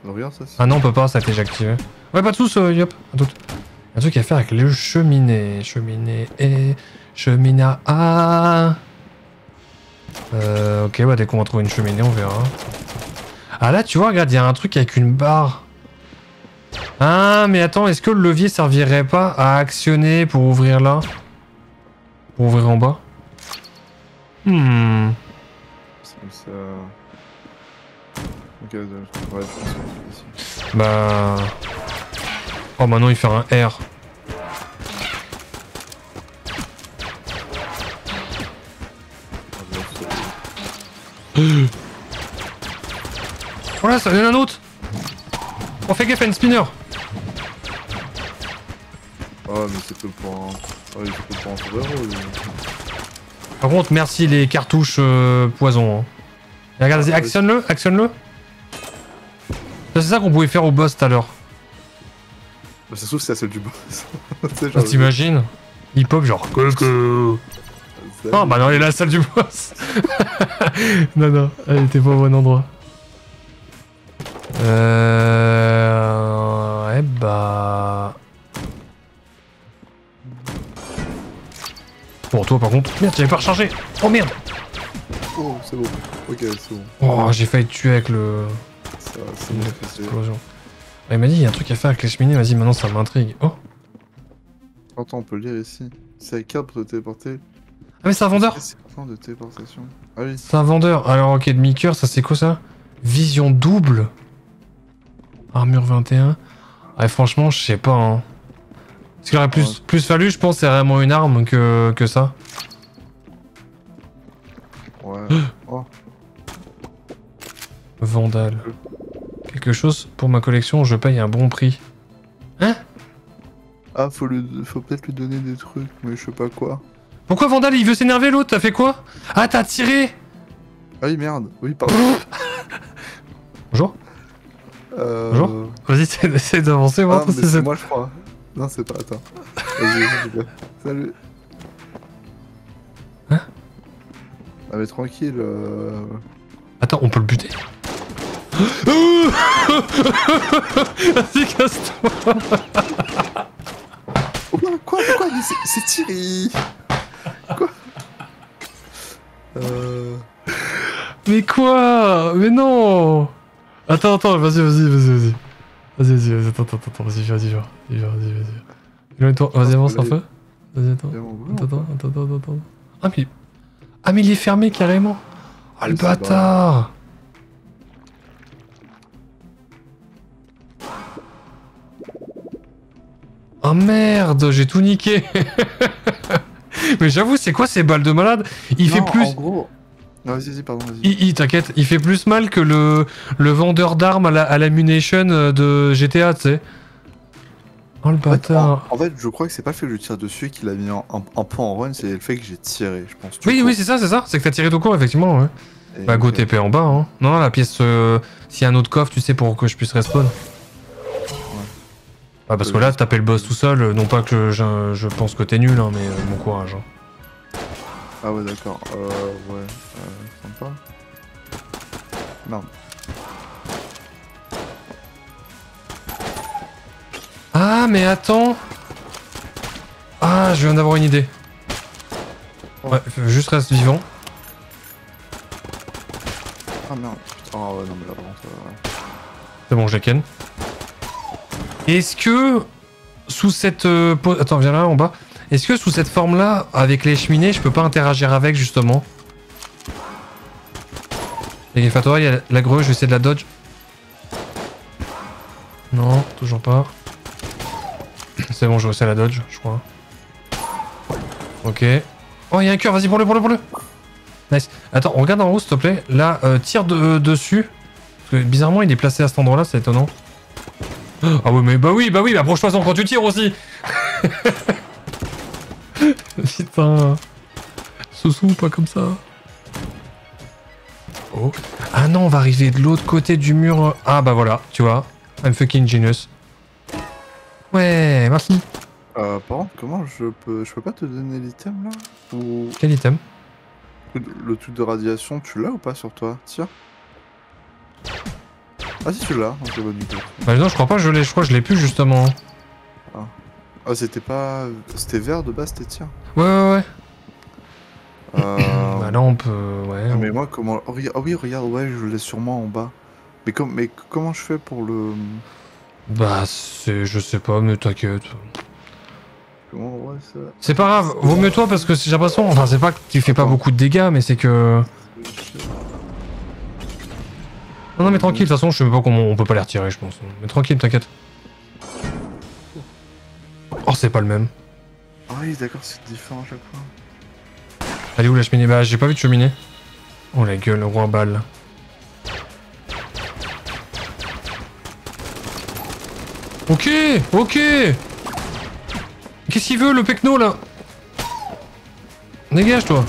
Non, regarde ça. Ah non, on peut pas, ça a été déjà activé. Ouais, pas de sous, euh, yop. Un truc. un truc à faire avec le cheminée. Cheminée et... Chemina... Ah euh, ok, bah dès qu'on va trouver une cheminée, on verra. Ah là, tu vois, regarde, il y a un truc avec une barre. Ah, mais attends, est-ce que le levier servirait pas à actionner pour ouvrir là? Pour ouvrir en bas? Hmm. Ça... Okay, ouais, bah... Oh, maintenant il fait un R. Voilà, ça vient d'un autre. On fait gaffe à une spinner. Oh mais c'est peu pour un... Oh, il peut pas en trouver, ou... Par contre merci les cartouches euh, poison. Hein. Regarde, vas-y, actionne-le, actionne-le. C'est ça qu'on pouvait faire au boss tout à l'heure. Bah ça se trouve c'est la seule du boss. Ah, t'imagines hip hop genre... Coucou. Non bah non, il est la salle du boss. Non non, elle était pas au bon endroit. Euh... Ouais bah... Bon toi par contre... Merde, j'avais pas rechargé. Oh merde. Oh c'est bon. Ok c'est bon. Oh j'ai failli te tuer avec le... Ça c'est bon. Explosion. Ah, il m'a dit il y a un truc à faire avec les cheminées, vas-y maintenant ça m'intrigue. Oh. Attends on peut lire ici. C'est la carte pour te téléporter. Ah mais c'est un vendeur. C'est un plan de téléportation. Ah oui. C'est un vendeur. Alors ok, demi-cœur, ça c'est quoi ça? Vision double. Armure vingt et un. Ouais, franchement, je sais pas. Hein. Ce qu'il aurait plus, plus fallu, je pense, c'est vraiment une arme que, que ça. Ouais. Oh. Vandale. Quelque chose pour ma collection, je paye un bon prix. Hein? Ah, faut, faut peut-être lui donner des trucs, mais je sais pas quoi. Pourquoi Vandale? Il veut s'énerver l'autre, t'as fait quoi? Ah, t'as tiré? Ah oui, merde. Oui, pardon. Bonjour. Euh... Bonjour. Vas-y, essaye d'avancer, moi. Ah, c'est moi, je crois. Non, c'est pas, attends. Vas-y, salut. Hein? Ah, mais tranquille. Euh... Attends, on peut le buter? Vas-y, casse-toi. Quoi? Quoi? Quoi? C'est Thierry. Quoi? Euh... Mais quoi? Mais non! Attends, attends, vas-y, vas-y, vas-y, vas-y. Vas-y, vas-y, vas-y, attends, attends, attends, vas-y, vas-y, vas-y, vas-y, vas-y. Éloigne-toi, vas-y, avance un peu. Vas-y, attends. Attends, attends, attends, attends. Ah, mais... Ah, mais il est fermé, carrément. Ah, le bâtard! Oh merde, j'ai tout niqué. Mais j'avoue, c'est quoi ces balles de malade? Il non, fait plus... En gros... Vas-y, vas-y, pardon, vas-y. Il, il t'inquiète, il fait plus mal que le, le vendeur d'armes à la, à la munition de G T A, tu sais. Oh le bâtard. En fait, en, en fait, je crois que c'est pas le fait que je tire dessus qu'il a mis un, un, un point en run, c'est le fait que j'ai tiré, je pense. Oui, oui, c'est ça, c'est ça. C'est que t'as tiré tout court, effectivement, ouais. Et bah, go T P en bas, hein. Non, non, la pièce... Euh, s'il y a un autre coffre, tu sais, pour que je puisse respawn. Ah parce que là, taper le boss tout seul, non pas que je, je pense que t'es nul, hein, mais euh, bon courage. Hein. Ah ouais, d'accord. Euh, ouais. Euh, sympa. Merde. Ah, mais attends. Ah, je viens d'avoir une idée. Ouais, juste reste vivant. Ah merde, putain, ah ouais, non mais là, vraiment, ça va, ouais. C'est bon, je la ken. Est-ce que, sous cette... Euh, attends, viens là, en bas. Est-ce que sous cette forme-là, avec les cheminées, je peux pas interagir avec, justement? Les gars, fais attention, il y a la grue, je vais essayer de la dodge. Non, toujours pas. C'est bon, je vais essayer la dodge, je crois. Ok. Oh, il y a un cœur, vas-y, pour le, pour le, pour le. Nice. Attends, on regarde en haut, s'il te plaît. Là, euh, tire de, euh, dessus. Parce que, bizarrement, il est placé à cet endroit-là, c'est étonnant. Ah ouais mais bah oui bah oui bah approche-toi-en quand tu tires aussi. Putain Sousou pas comme ça. Oh. Ah non on va arriver de l'autre côté du mur. Ah bah voilà tu vois I'm fucking genius. Ouais merci. Euh pardon comment je peux je peux pas te donner l'item là ou... Quel item? Le truc de radiation tu l'as ou pas sur toi? Tiens. Ah si tu l'as, c'est bon du coup. Bah non je crois pas je l'ai, je crois que je l'ai plus justement. Ah, ah c'était pas... C'était vert de base, c'était tir. Ouais ouais ouais. Euh... bah là on peut... Ouais. Ah, mais on... moi comment... Ah oh, oui regarde, ouais je l'ai sûrement en bas. Mais, com... mais comment je fais pour le... Bah c'est... Je sais pas mais t'inquiète. Comment ouais ça... C'est pas grave, vaut mieux toi parce que j'ai l'impression... Enfin c'est pas que tu fais pas beaucoup de dégâts mais c'est que... Non, non mais tranquille, de toute façon je sais même pas comment on peut pas les retirer je pense. Mais tranquille, t'inquiète. Oh c'est pas le même. Ah oui d'accord, c'est différent à chaque fois. Elle est où la cheminée? Bah j'ai pas vu de cheminée. Oh la gueule, le roi balle. Ok, ok. Qu'est-ce qu'il veut le pecno là? Dégage toi.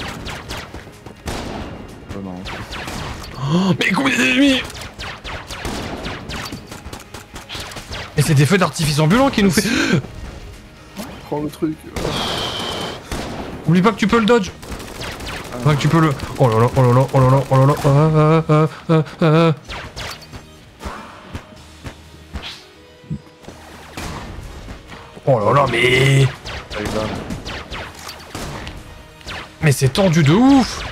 Oh, mais combien d'ennemis? Et c'est des feux d'artifice ambulants qui nous fait... Prends le truc. Oublie pas que tu peux le dodge. Pas que tu peux le... Oh là là, oh là là, oh là là, oh là là... Ah, ah, ah, ah, ah. Oh là là, mais... Mais c'est tendu de ouf.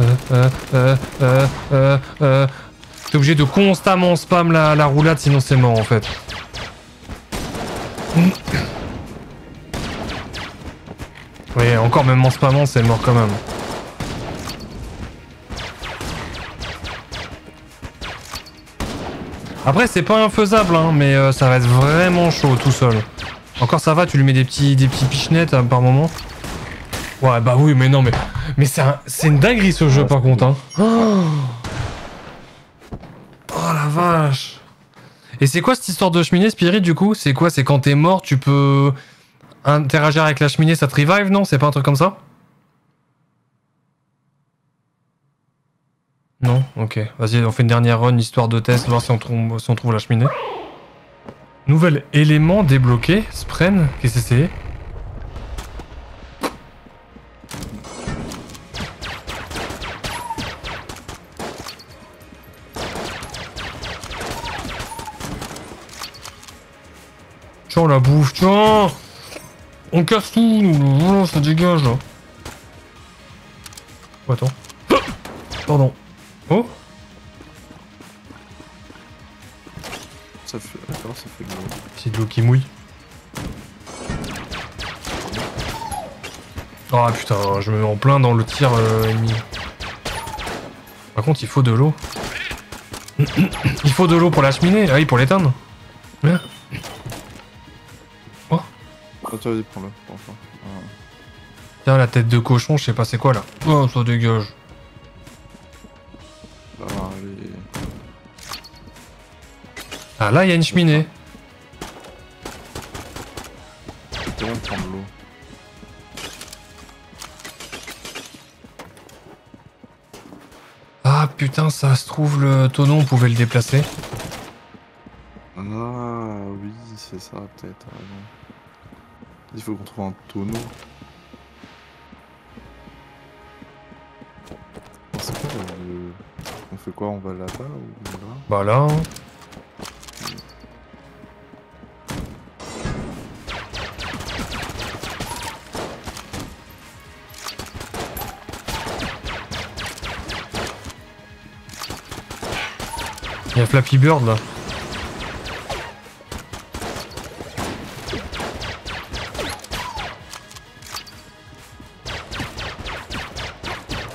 Euh, euh, euh, euh, euh. T'es obligé de constamment spam la, la roulade, sinon c'est mort en fait. Oui, encore même en spammant, c'est mort quand même. Après, c'est pas infaisable, hein, mais euh, ça reste vraiment chaud tout seul. Encore ça va, tu lui mets des petits, des petits pichenettes par moment. Ouais, bah oui, mais non, mais... Mais c'est un... une dinguerie, ce jeu, par contre, hein. Oh, oh la vache. Et c'est quoi cette histoire de cheminée, Spirit, du coup? C'est quoi? C'est quand t'es mort, tu peux interagir avec la cheminée, ça te revive, non? C'est pas un truc comme ça? Non? Ok. Vas-y, on fait une dernière run, histoire de test, voir si on trouve, si on trouve la cheminée. Nouvel élément débloqué, Spren, qu'est-ce que c'est? Tiens, la bouffe, tiens! On casse tout, nous, ça dégage, là. Oh, attends. Pardon. Oh! Ça fait... Attends, ça fait de l'eau. C'est de l'eau qui mouille. Ah, putain, je me mets en plein dans le tir euh, ennemi. Par contre, il faut de l'eau. Il faut de l'eau pour la cheminée, ah oui, pour l'éteindre. Hein? Prends-le, enfin. Ah. Tiens, la tête de cochon, je sais pas c'est quoi là. Oh, ça dégage. Ah, les... ah là, il y a une cheminée. C'est bien de prendre l'eau. Ah putain, ça se trouve, le tonneau, on pouvait le déplacer. Ah oui, c'est ça, peut-être. Il faut qu'on trouve un tonneau. C'est quoi, euh, on fait quoi? On va là-bas ou là? Bah là. Il y a Flappy Bird là.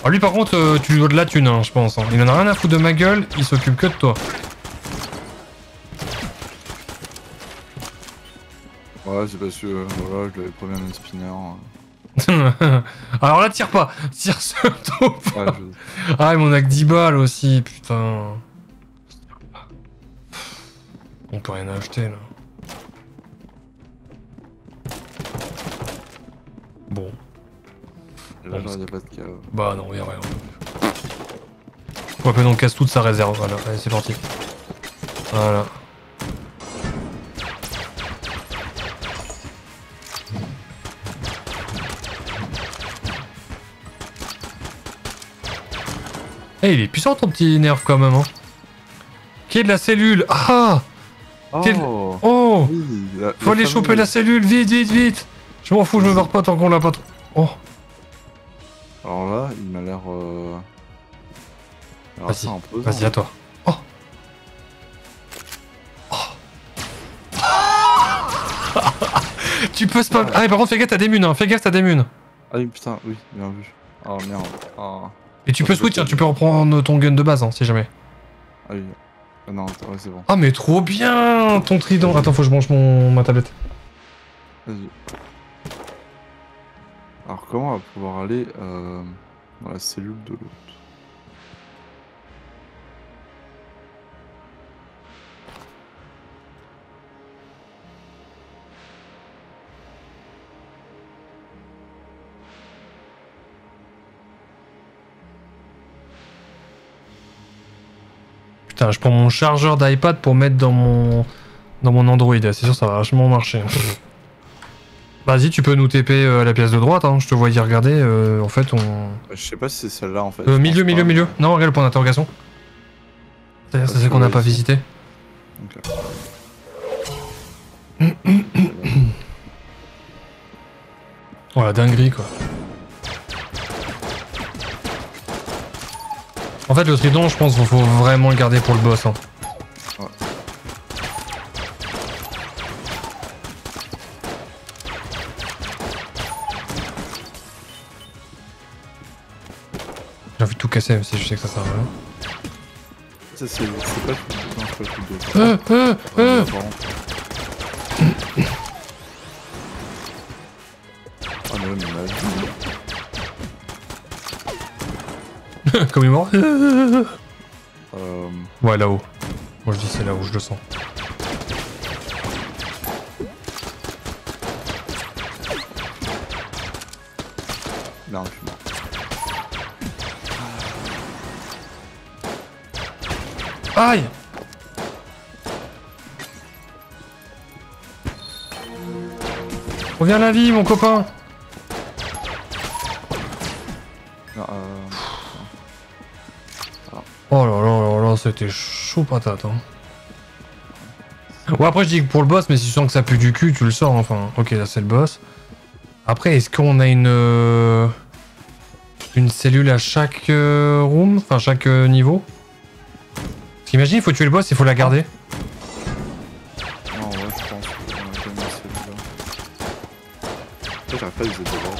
Alors lui par contre, euh, tu lui dois de la thune, hein, je pense. Hein. Il en a rien à foutre de ma gueule, il s'occupe que de toi. Ouais, c'est parce que euh, voilà, je l'avais promis un spinner. Hein. Alors là, tire pas, tire ce top. Ouais, je... Ah, mais on a que dix balles aussi, putain. On peut rien acheter là. Bon. Là, là, y a pas de cas. Bah non, y'a rien. Ouais, mais on casse toute sa réserve, voilà, allez, c'est parti. Voilà. Eh, hey, il est puissant ton petit nerf quand même, hein. Qui est de la cellule? Ah oh, de... oh oui, la, faut la aller choper la cellule, vite, vite, vite. Je m'en fous, je me barre pas tant qu'on l'a pas trop. Oh. Alors là, il m'a l'air... Euh... Vas-y, vas-y, à toi. Oh, oh. Tu peux spam... Ah, mais par contre, fais gaffe, t'as des munes, hein. Fais gaffe, t'as des munes. Ah oui, putain, oui, bien vu. Oh, merde. Oh. Et tu oh, peux switch, hein, tu peux reprendre ton gun de base, hein, si jamais. Ah oui. Ah non, ouais, c'est bon. Ah, mais trop bien, ton trident. Attends, faut que je branche mon... ma tablette. Vas-y. Alors comment on va pouvoir aller euh, dans la cellule de l'autre? Putain, je prends mon chargeur d'iPad pour mettre dans mon dans mon Android, c'est sûr ça va vachement marcher. Vas-y, tu peux nous T P euh, à la pièce de droite, hein. Je te vois y regarder, euh, en fait on... Je sais pas si c'est celle-là en fait. Euh, milieu, milieu, milieu. Non, regarde le point d'interrogation. C'est celle qu'on n'a pas visité. Okay. Oh la dinguerie quoi. En fait le trident, je pense qu'il faut vraiment le garder pour le boss. Hein. Casser, même si je sais que ça sert à rien. Ça c'est pas le coup de... Euh, euh, euh. Oh non, mais on a vu. Comme il est mort. Euh... Ouais, là-haut. Moi je dis c'est là où je le sens. Non, je suis mort. Aïe! Reviens à la vie, mon copain! Non, euh... Oh là là là là, c'était chaud patate, hein. Ouais, après, je dis que pour le boss, mais si tu sens que ça pue du cul, tu le sors, enfin. Ok, là, c'est le boss. Après, est-ce qu'on a une... une cellule à chaque room? Enfin, chaque niveau? Parce qu'imagine, il faut tuer le boss, il faut la garder. Non, ouais, je pense qu'on a jamais cellule-là. Après, j'arrive pas à user de l'ordre.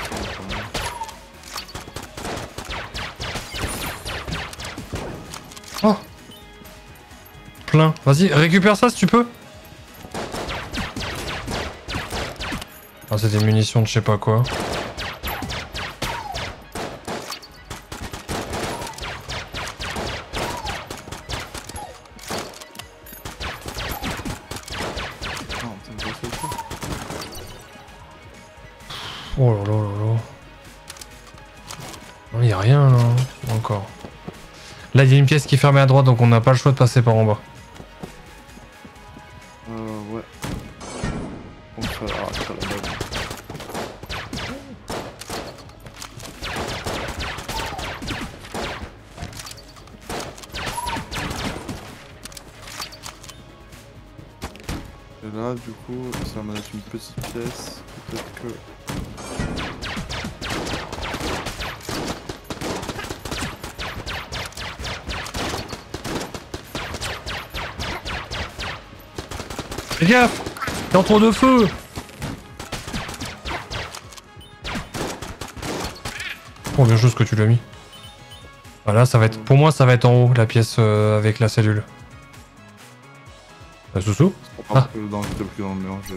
Oh! Plein. Vas-y, récupère ça si tu peux. Ah, c'est des munitions de je sais pas quoi. Oh là là là là. Non, y a rien là. Encore. Là, il y a une pièce qui est fermée à droite, donc on n'a pas le choix de passer par en bas. Euh, ouais. On peut... ah, c'est pas la bonne. Et là, du coup, ça mène une petite pièce. Peut-être que... Fais gaffe! T'es en tour de feu! Oh, bien chose que tu l'as mis. Voilà, ça va être. Pour moi, ça va être en haut, la pièce euh, avec la cellule. Euh, Sousou? Ah! Que dans, j'étais plus dans le mur, je.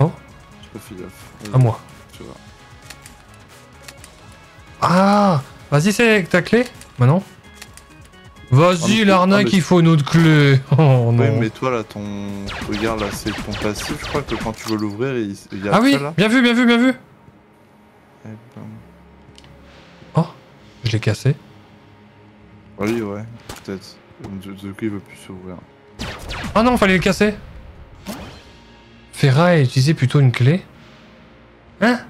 Oh? Je fais gaffe. À moi. Tu vois. Ah! Vas-y, c'est avec ta clé? Bah non? Vas-y, l'arnaque, il faut notre clé. Oh non. Oui, mais toi là, ton. Regarde là, c'est ton passif, je crois que quand tu veux l'ouvrir, il... il y a. Ah oui, là. Bien vu, bien vu, bien vu. Oh, je l'ai cassé. Oui, ouais, peut-être. Du coup, il veut plus s'ouvrir. Ah non, fallait le casser. Ferra a utilisé plutôt une clé. Hein?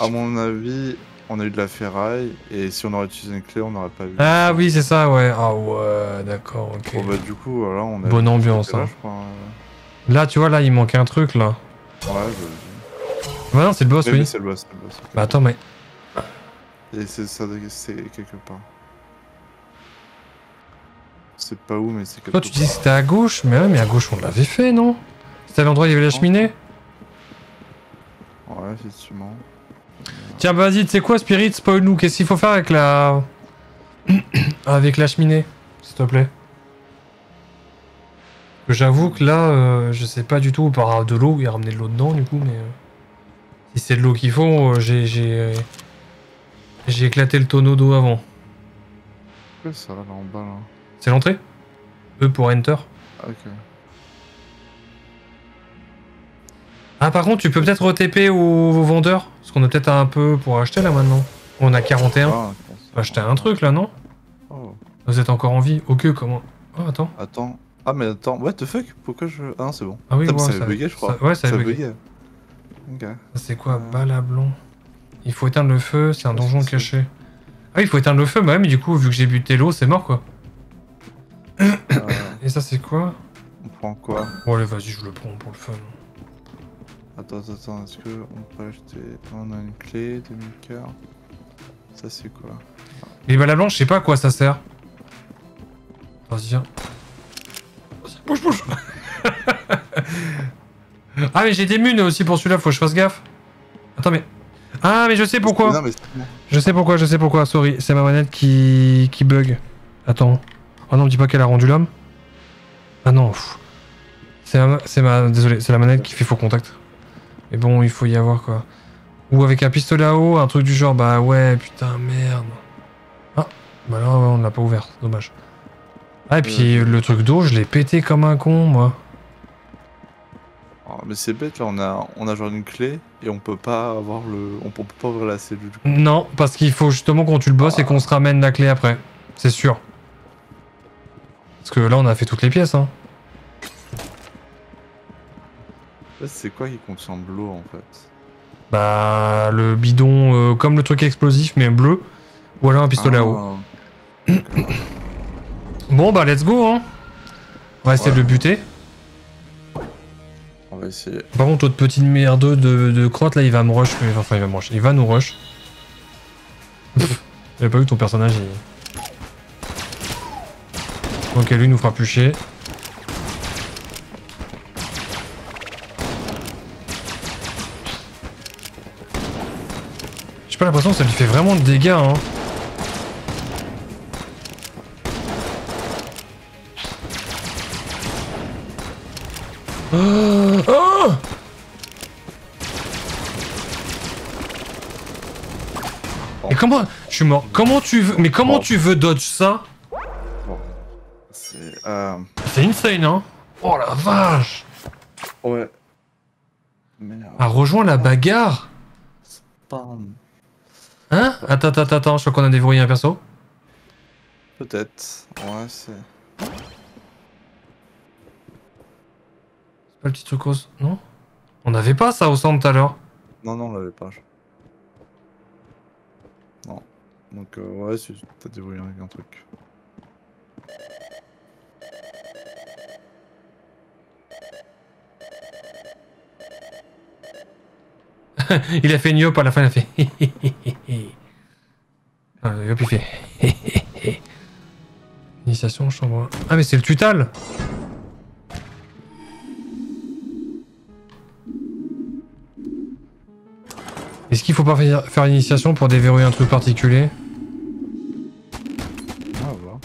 À mon avis. On a eu de la ferraille, et si on aurait utilisé une clé, on n'aurait pas vu. Ah oui, c'est ça, ouais. Ah ouais, d'accord, ok. Bon bah du coup, voilà, on a... Bonne ambiance, hein. Là, je crois, euh... là, tu vois, là, il manquait un truc, là. Ouais, je... Bah non, c'est le boss, oui. Oui, c'est le boss, c'est le boss. Okay. Bah attends, mais... Et c'est ça, c'est quelque part. C'est pas où, mais c'est quelque part. Toi, tu dis que c'était à gauche, mais ouais, mais à gauche, on l'avait fait, non? C'était à l'endroit où il y avait la cheminée? Ouais, effectivement. Tiens, bah vas-y, tu sais quoi, Spirit, spoil-nous, qu'est-ce qu'il faut faire avec la... avec la cheminée, s'il te plaît. J'avoue que là, euh, je sais pas du tout, par de l'eau, il a ramené de l'eau dedans, du coup, mais... Euh, si c'est de l'eau qu'il faut, euh, j'ai... J'ai euh, j'ai éclaté le tonneau d'eau avant. Pourquoi ça, là, en bas, là? C'est l'entrée. E pour Enter. Ok. Ah, par contre, tu peux peut-être re-T P aux vendeurs? Parce qu'on a peut-être un peu pour acheter là maintenant. On a quarante et un. Ah, on peut acheter un truc là, non? Oh. Vous êtes encore en vie? Ok, comment? Oh, attends. Attends. Ah, mais attends. What the fuck? Pourquoi je. Ah, non, c'est bon. Ah oui, attends, ouais, ça, ça avait bugué, je crois. Ça... Ouais, ça avait bugué. Ok. C'est quoi, euh... Balablon? Il faut éteindre le feu, c'est un donjon caché. Ah, il faut éteindre le feu, bah ouais, mais du coup, vu que j'ai buté l'eau, c'est mort quoi. Euh... Et ça, c'est quoi? On prend quoi? Oh, allez, vas-y, je le prends pour le fun. Attends, attends, est-ce qu'on peut acheter... On a une clé, deux mille cœurs... Ça c'est quoi? Les balles blanches, je sais pas à quoi ça sert. Vas-y, viens. Bouge, bouge. Ah mais j'ai des munes aussi pour celui-là, faut que je fasse gaffe. Attends mais... Ah mais je sais pourquoi. Non, mais je sais pourquoi, je sais pourquoi, sorry. C'est ma manette qui... qui bug. Attends. Oh non, me dis pas qu'elle a rendu l'homme. Ah non. C'est ma... c'est ma... Désolé, c'est la manette qui fait faux contact. Mais bon, il faut y avoir quoi. Ou avec un pistolet à eau, un truc du genre, bah ouais, putain, merde. Ah, Bah là, on l'a pas ouvert, dommage. Ah, et puis euh... le truc d'eau, je l'ai pété comme un con, moi. Oh, mais c'est bête, là, on a, on a genre une clé et on peut pas avoir le... On peut pas ouvrir la cellule. Non, parce qu'il faut justement qu'on tue le boss ah. et qu'on se ramène la clé après. C'est sûr. Parce que là, on a fait toutes les pièces, hein. C'est quoi qui contient de l'eau, en fait? Bah, le bidon, euh, comme le truc explosif, mais bleu. Ou alors un pistolet ah, à eau. Okay. Bon, bah, let's go, hein. On va essayer ouais. de le buter. On va essayer. Par contre, l'autre petite merde de, de crotte, là, il va me rush. Enfin, il va me rush. Il va nous rush. J'avais pas vu ton personnage. Il... Ok, lui, il nous fera pucher. J'ai pas l'impression que ça lui fait vraiment de dégâts, hein. Oh, oh, et comment... Je suis mort. Comment tu veux... Mais comment tu veux dodge ça? C'est... Euh... C'est insane, hein. Oh la vache. Ouais. Merde. Ah, rejoins la bagarre. Spam. Hein? Attends, attends, attends, je crois qu'on a déverrouillé un perso. Peut-être. Ouais, c'est... C'est pas le petit truc rose, non? On n'avait pas ça au centre tout à l'heure. Non, non, on l'avait pas. Non. Donc, euh, ouais, c'est... T'as déverrouillé un truc. Il a fait une yop à la fin, il a fait. Ah, le yop, il fait. Initiation, chambre. Ah, mais c'est le tutal! Est-ce qu'il faut pas faire l'initiation pour déverrouiller un truc particulier? Ah, voilà.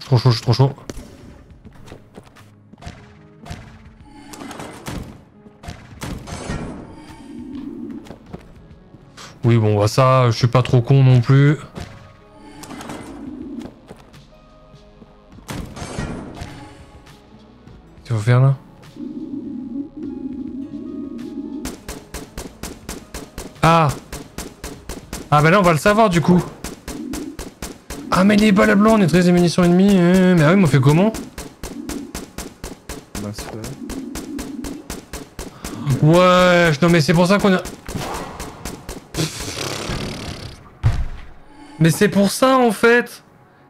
Trop chaud, je suis trop chaud. Oui, bon, bah ça, je suis pas trop con non plus. Qu'est-ce qu'il faut faire là? Ah! Ah, bah là, on va le savoir du coup. Ah mais les balles à blanc, on est treize des munitions ennemies, euh, mais ah oui, mais on fait comment? Bah c'est... Ouais, non mais c'est pour ça qu'on a... Mais c'est pour ça en fait.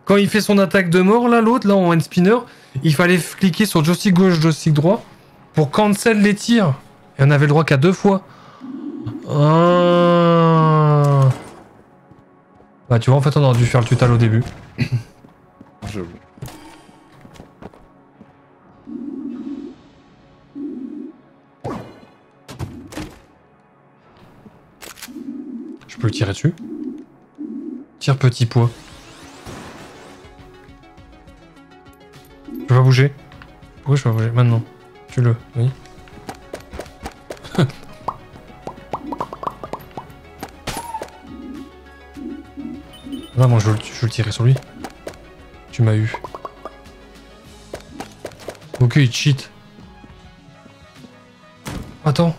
Quand il fait son attaque de mort là, l'autre, là en hand spinner, il fallait cliquer sur joystick gauche, joystick droit, pour cancel les tirs. Et on avait le droit qu'à deux fois. Ah... Bah tu vois, en fait on aurait dû faire le tutal au début. J'avoue. Je peux le tirer dessus? Tire petit poids. Je peux pas bouger. Pourquoi je peux pas bouger? Maintenant. Tue-le, oui. Ah, moi je, je le tirais sur lui. Tu m'as eu. Ok, il cheat. Attends.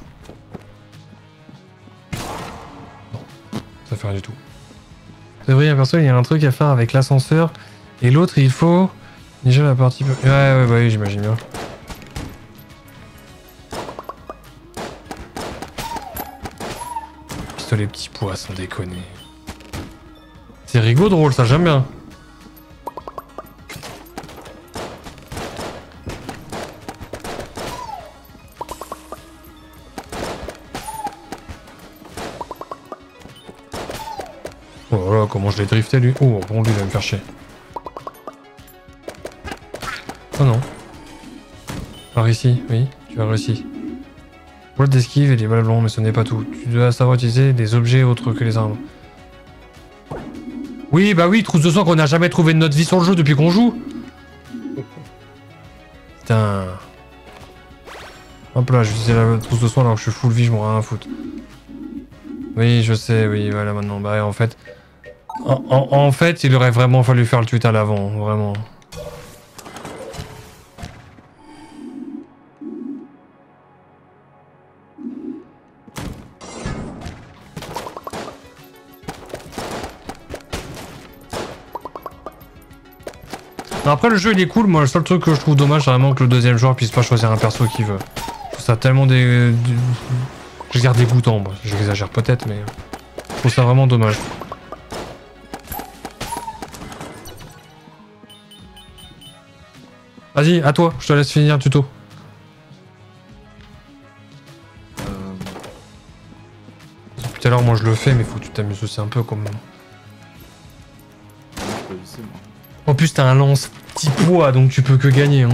Non, ça fait rien du tout. C'est vrai, perso, il y a un truc à faire avec l'ascenseur. Et l'autre, il faut. Déjà la partie. Ouais, ouais, ouais, j'imagine bien. Pistolet petit pois, sans déconner. C'est rigolo, drôle, ça, j'aime bien. Oh là là, comment je l'ai drifté, lui. Oh, bon, lui, il va me faire chier. Oh non. Par ici, oui, tu vas réussir. Boîte d'esquive et des balles blancs, mais ce n'est pas tout. Tu dois savoir utiliser des objets autres que les armes. Oui, bah oui, trousse de sang qu'on n'a jamais trouvé de notre vie sur le jeu depuis qu'on joue. Putain. Hop là, je disais la trousse de soin alors que je suis full vie, je m'en rends rien à foutre. Oui, je sais, oui, voilà maintenant. Bah en fait. En, en, en fait, il aurait vraiment fallu faire le tweet à l'avant, vraiment. Après le jeu il est cool, moi le seul truc que je trouve dommage c'est vraiment que le deuxième joueur puisse pas choisir un perso qu'il veut. Je trouve ça tellement des... Je veux dire dégoûtant, moi. J'exagère peut-être mais... Je trouve ça vraiment dommage. Vas-y, à toi, je te laisse finir le tuto. Euh... Depuis tout à l'heure moi je le fais mais faut que tu t'amuses aussi un peu quand même. En plus t'as un lance petit poids donc tu peux que gagner hein.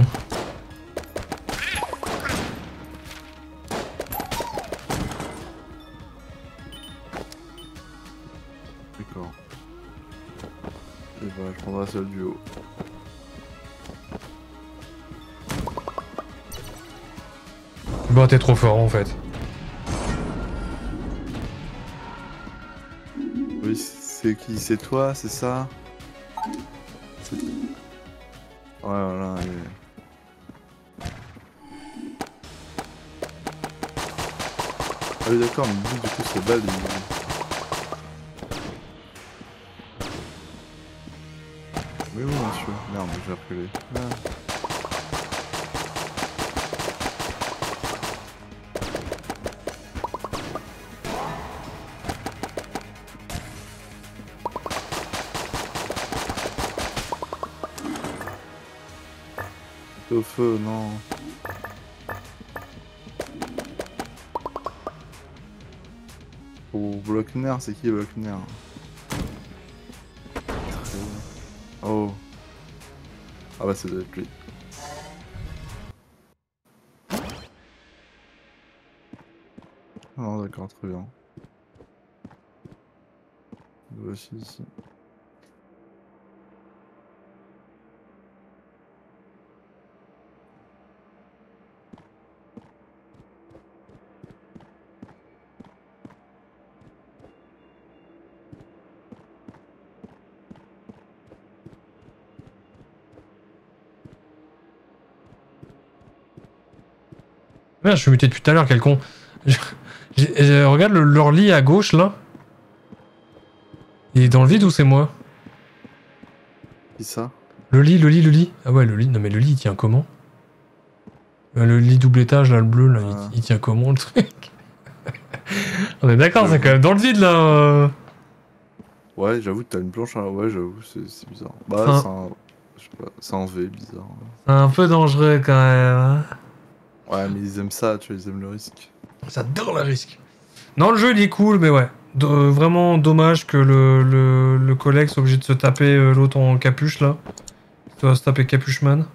D'accord. Et bah je prendrai seul du haut. Bah t'es trop fort en fait. Oui c'est qui? C'est toi, c'est ça? Ouais, voilà. Et... Ah oui, d'accord, mais du coup, c'est bad. Mais... Oui, oui, monsieur. Merde, j'ai appris les... Ah. Au feu, non. Pour oh, Blockner, c'est qui Blockner? Oh. Ah bah ça doit être lui. Non, d'accord, très bien. Voici ici. Je suis muté depuis tout à l'heure, quel con. Je, je, je, regarde le, leur lit à gauche là. Il est dans le vide ou c'est moi? C'est ça. Le lit, le lit, le lit. Ah ouais, le lit. Non mais le lit il tient comment? Le lit double étage là, le bleu là, ah. il, il tient comment le truc? On est d'accord, c'est quand même dans le vide là. Ouais, j'avoue, t'as une planche là. Ouais, j'avoue, c'est bizarre. Bah, enfin, c'est un. Je sais pas, c'est un V bizarre. C'est un peu dangereux quand même. Hein. Ouais, mais ils aiment ça, tu vois, ils aiment le risque. Ça adore le risque. Non, le jeu, il est cool, mais ouais. De, euh, vraiment dommage que le, le, le collègue soit obligé de se taper euh, l'autre en capuche, là. Il doit se taper Capuchman.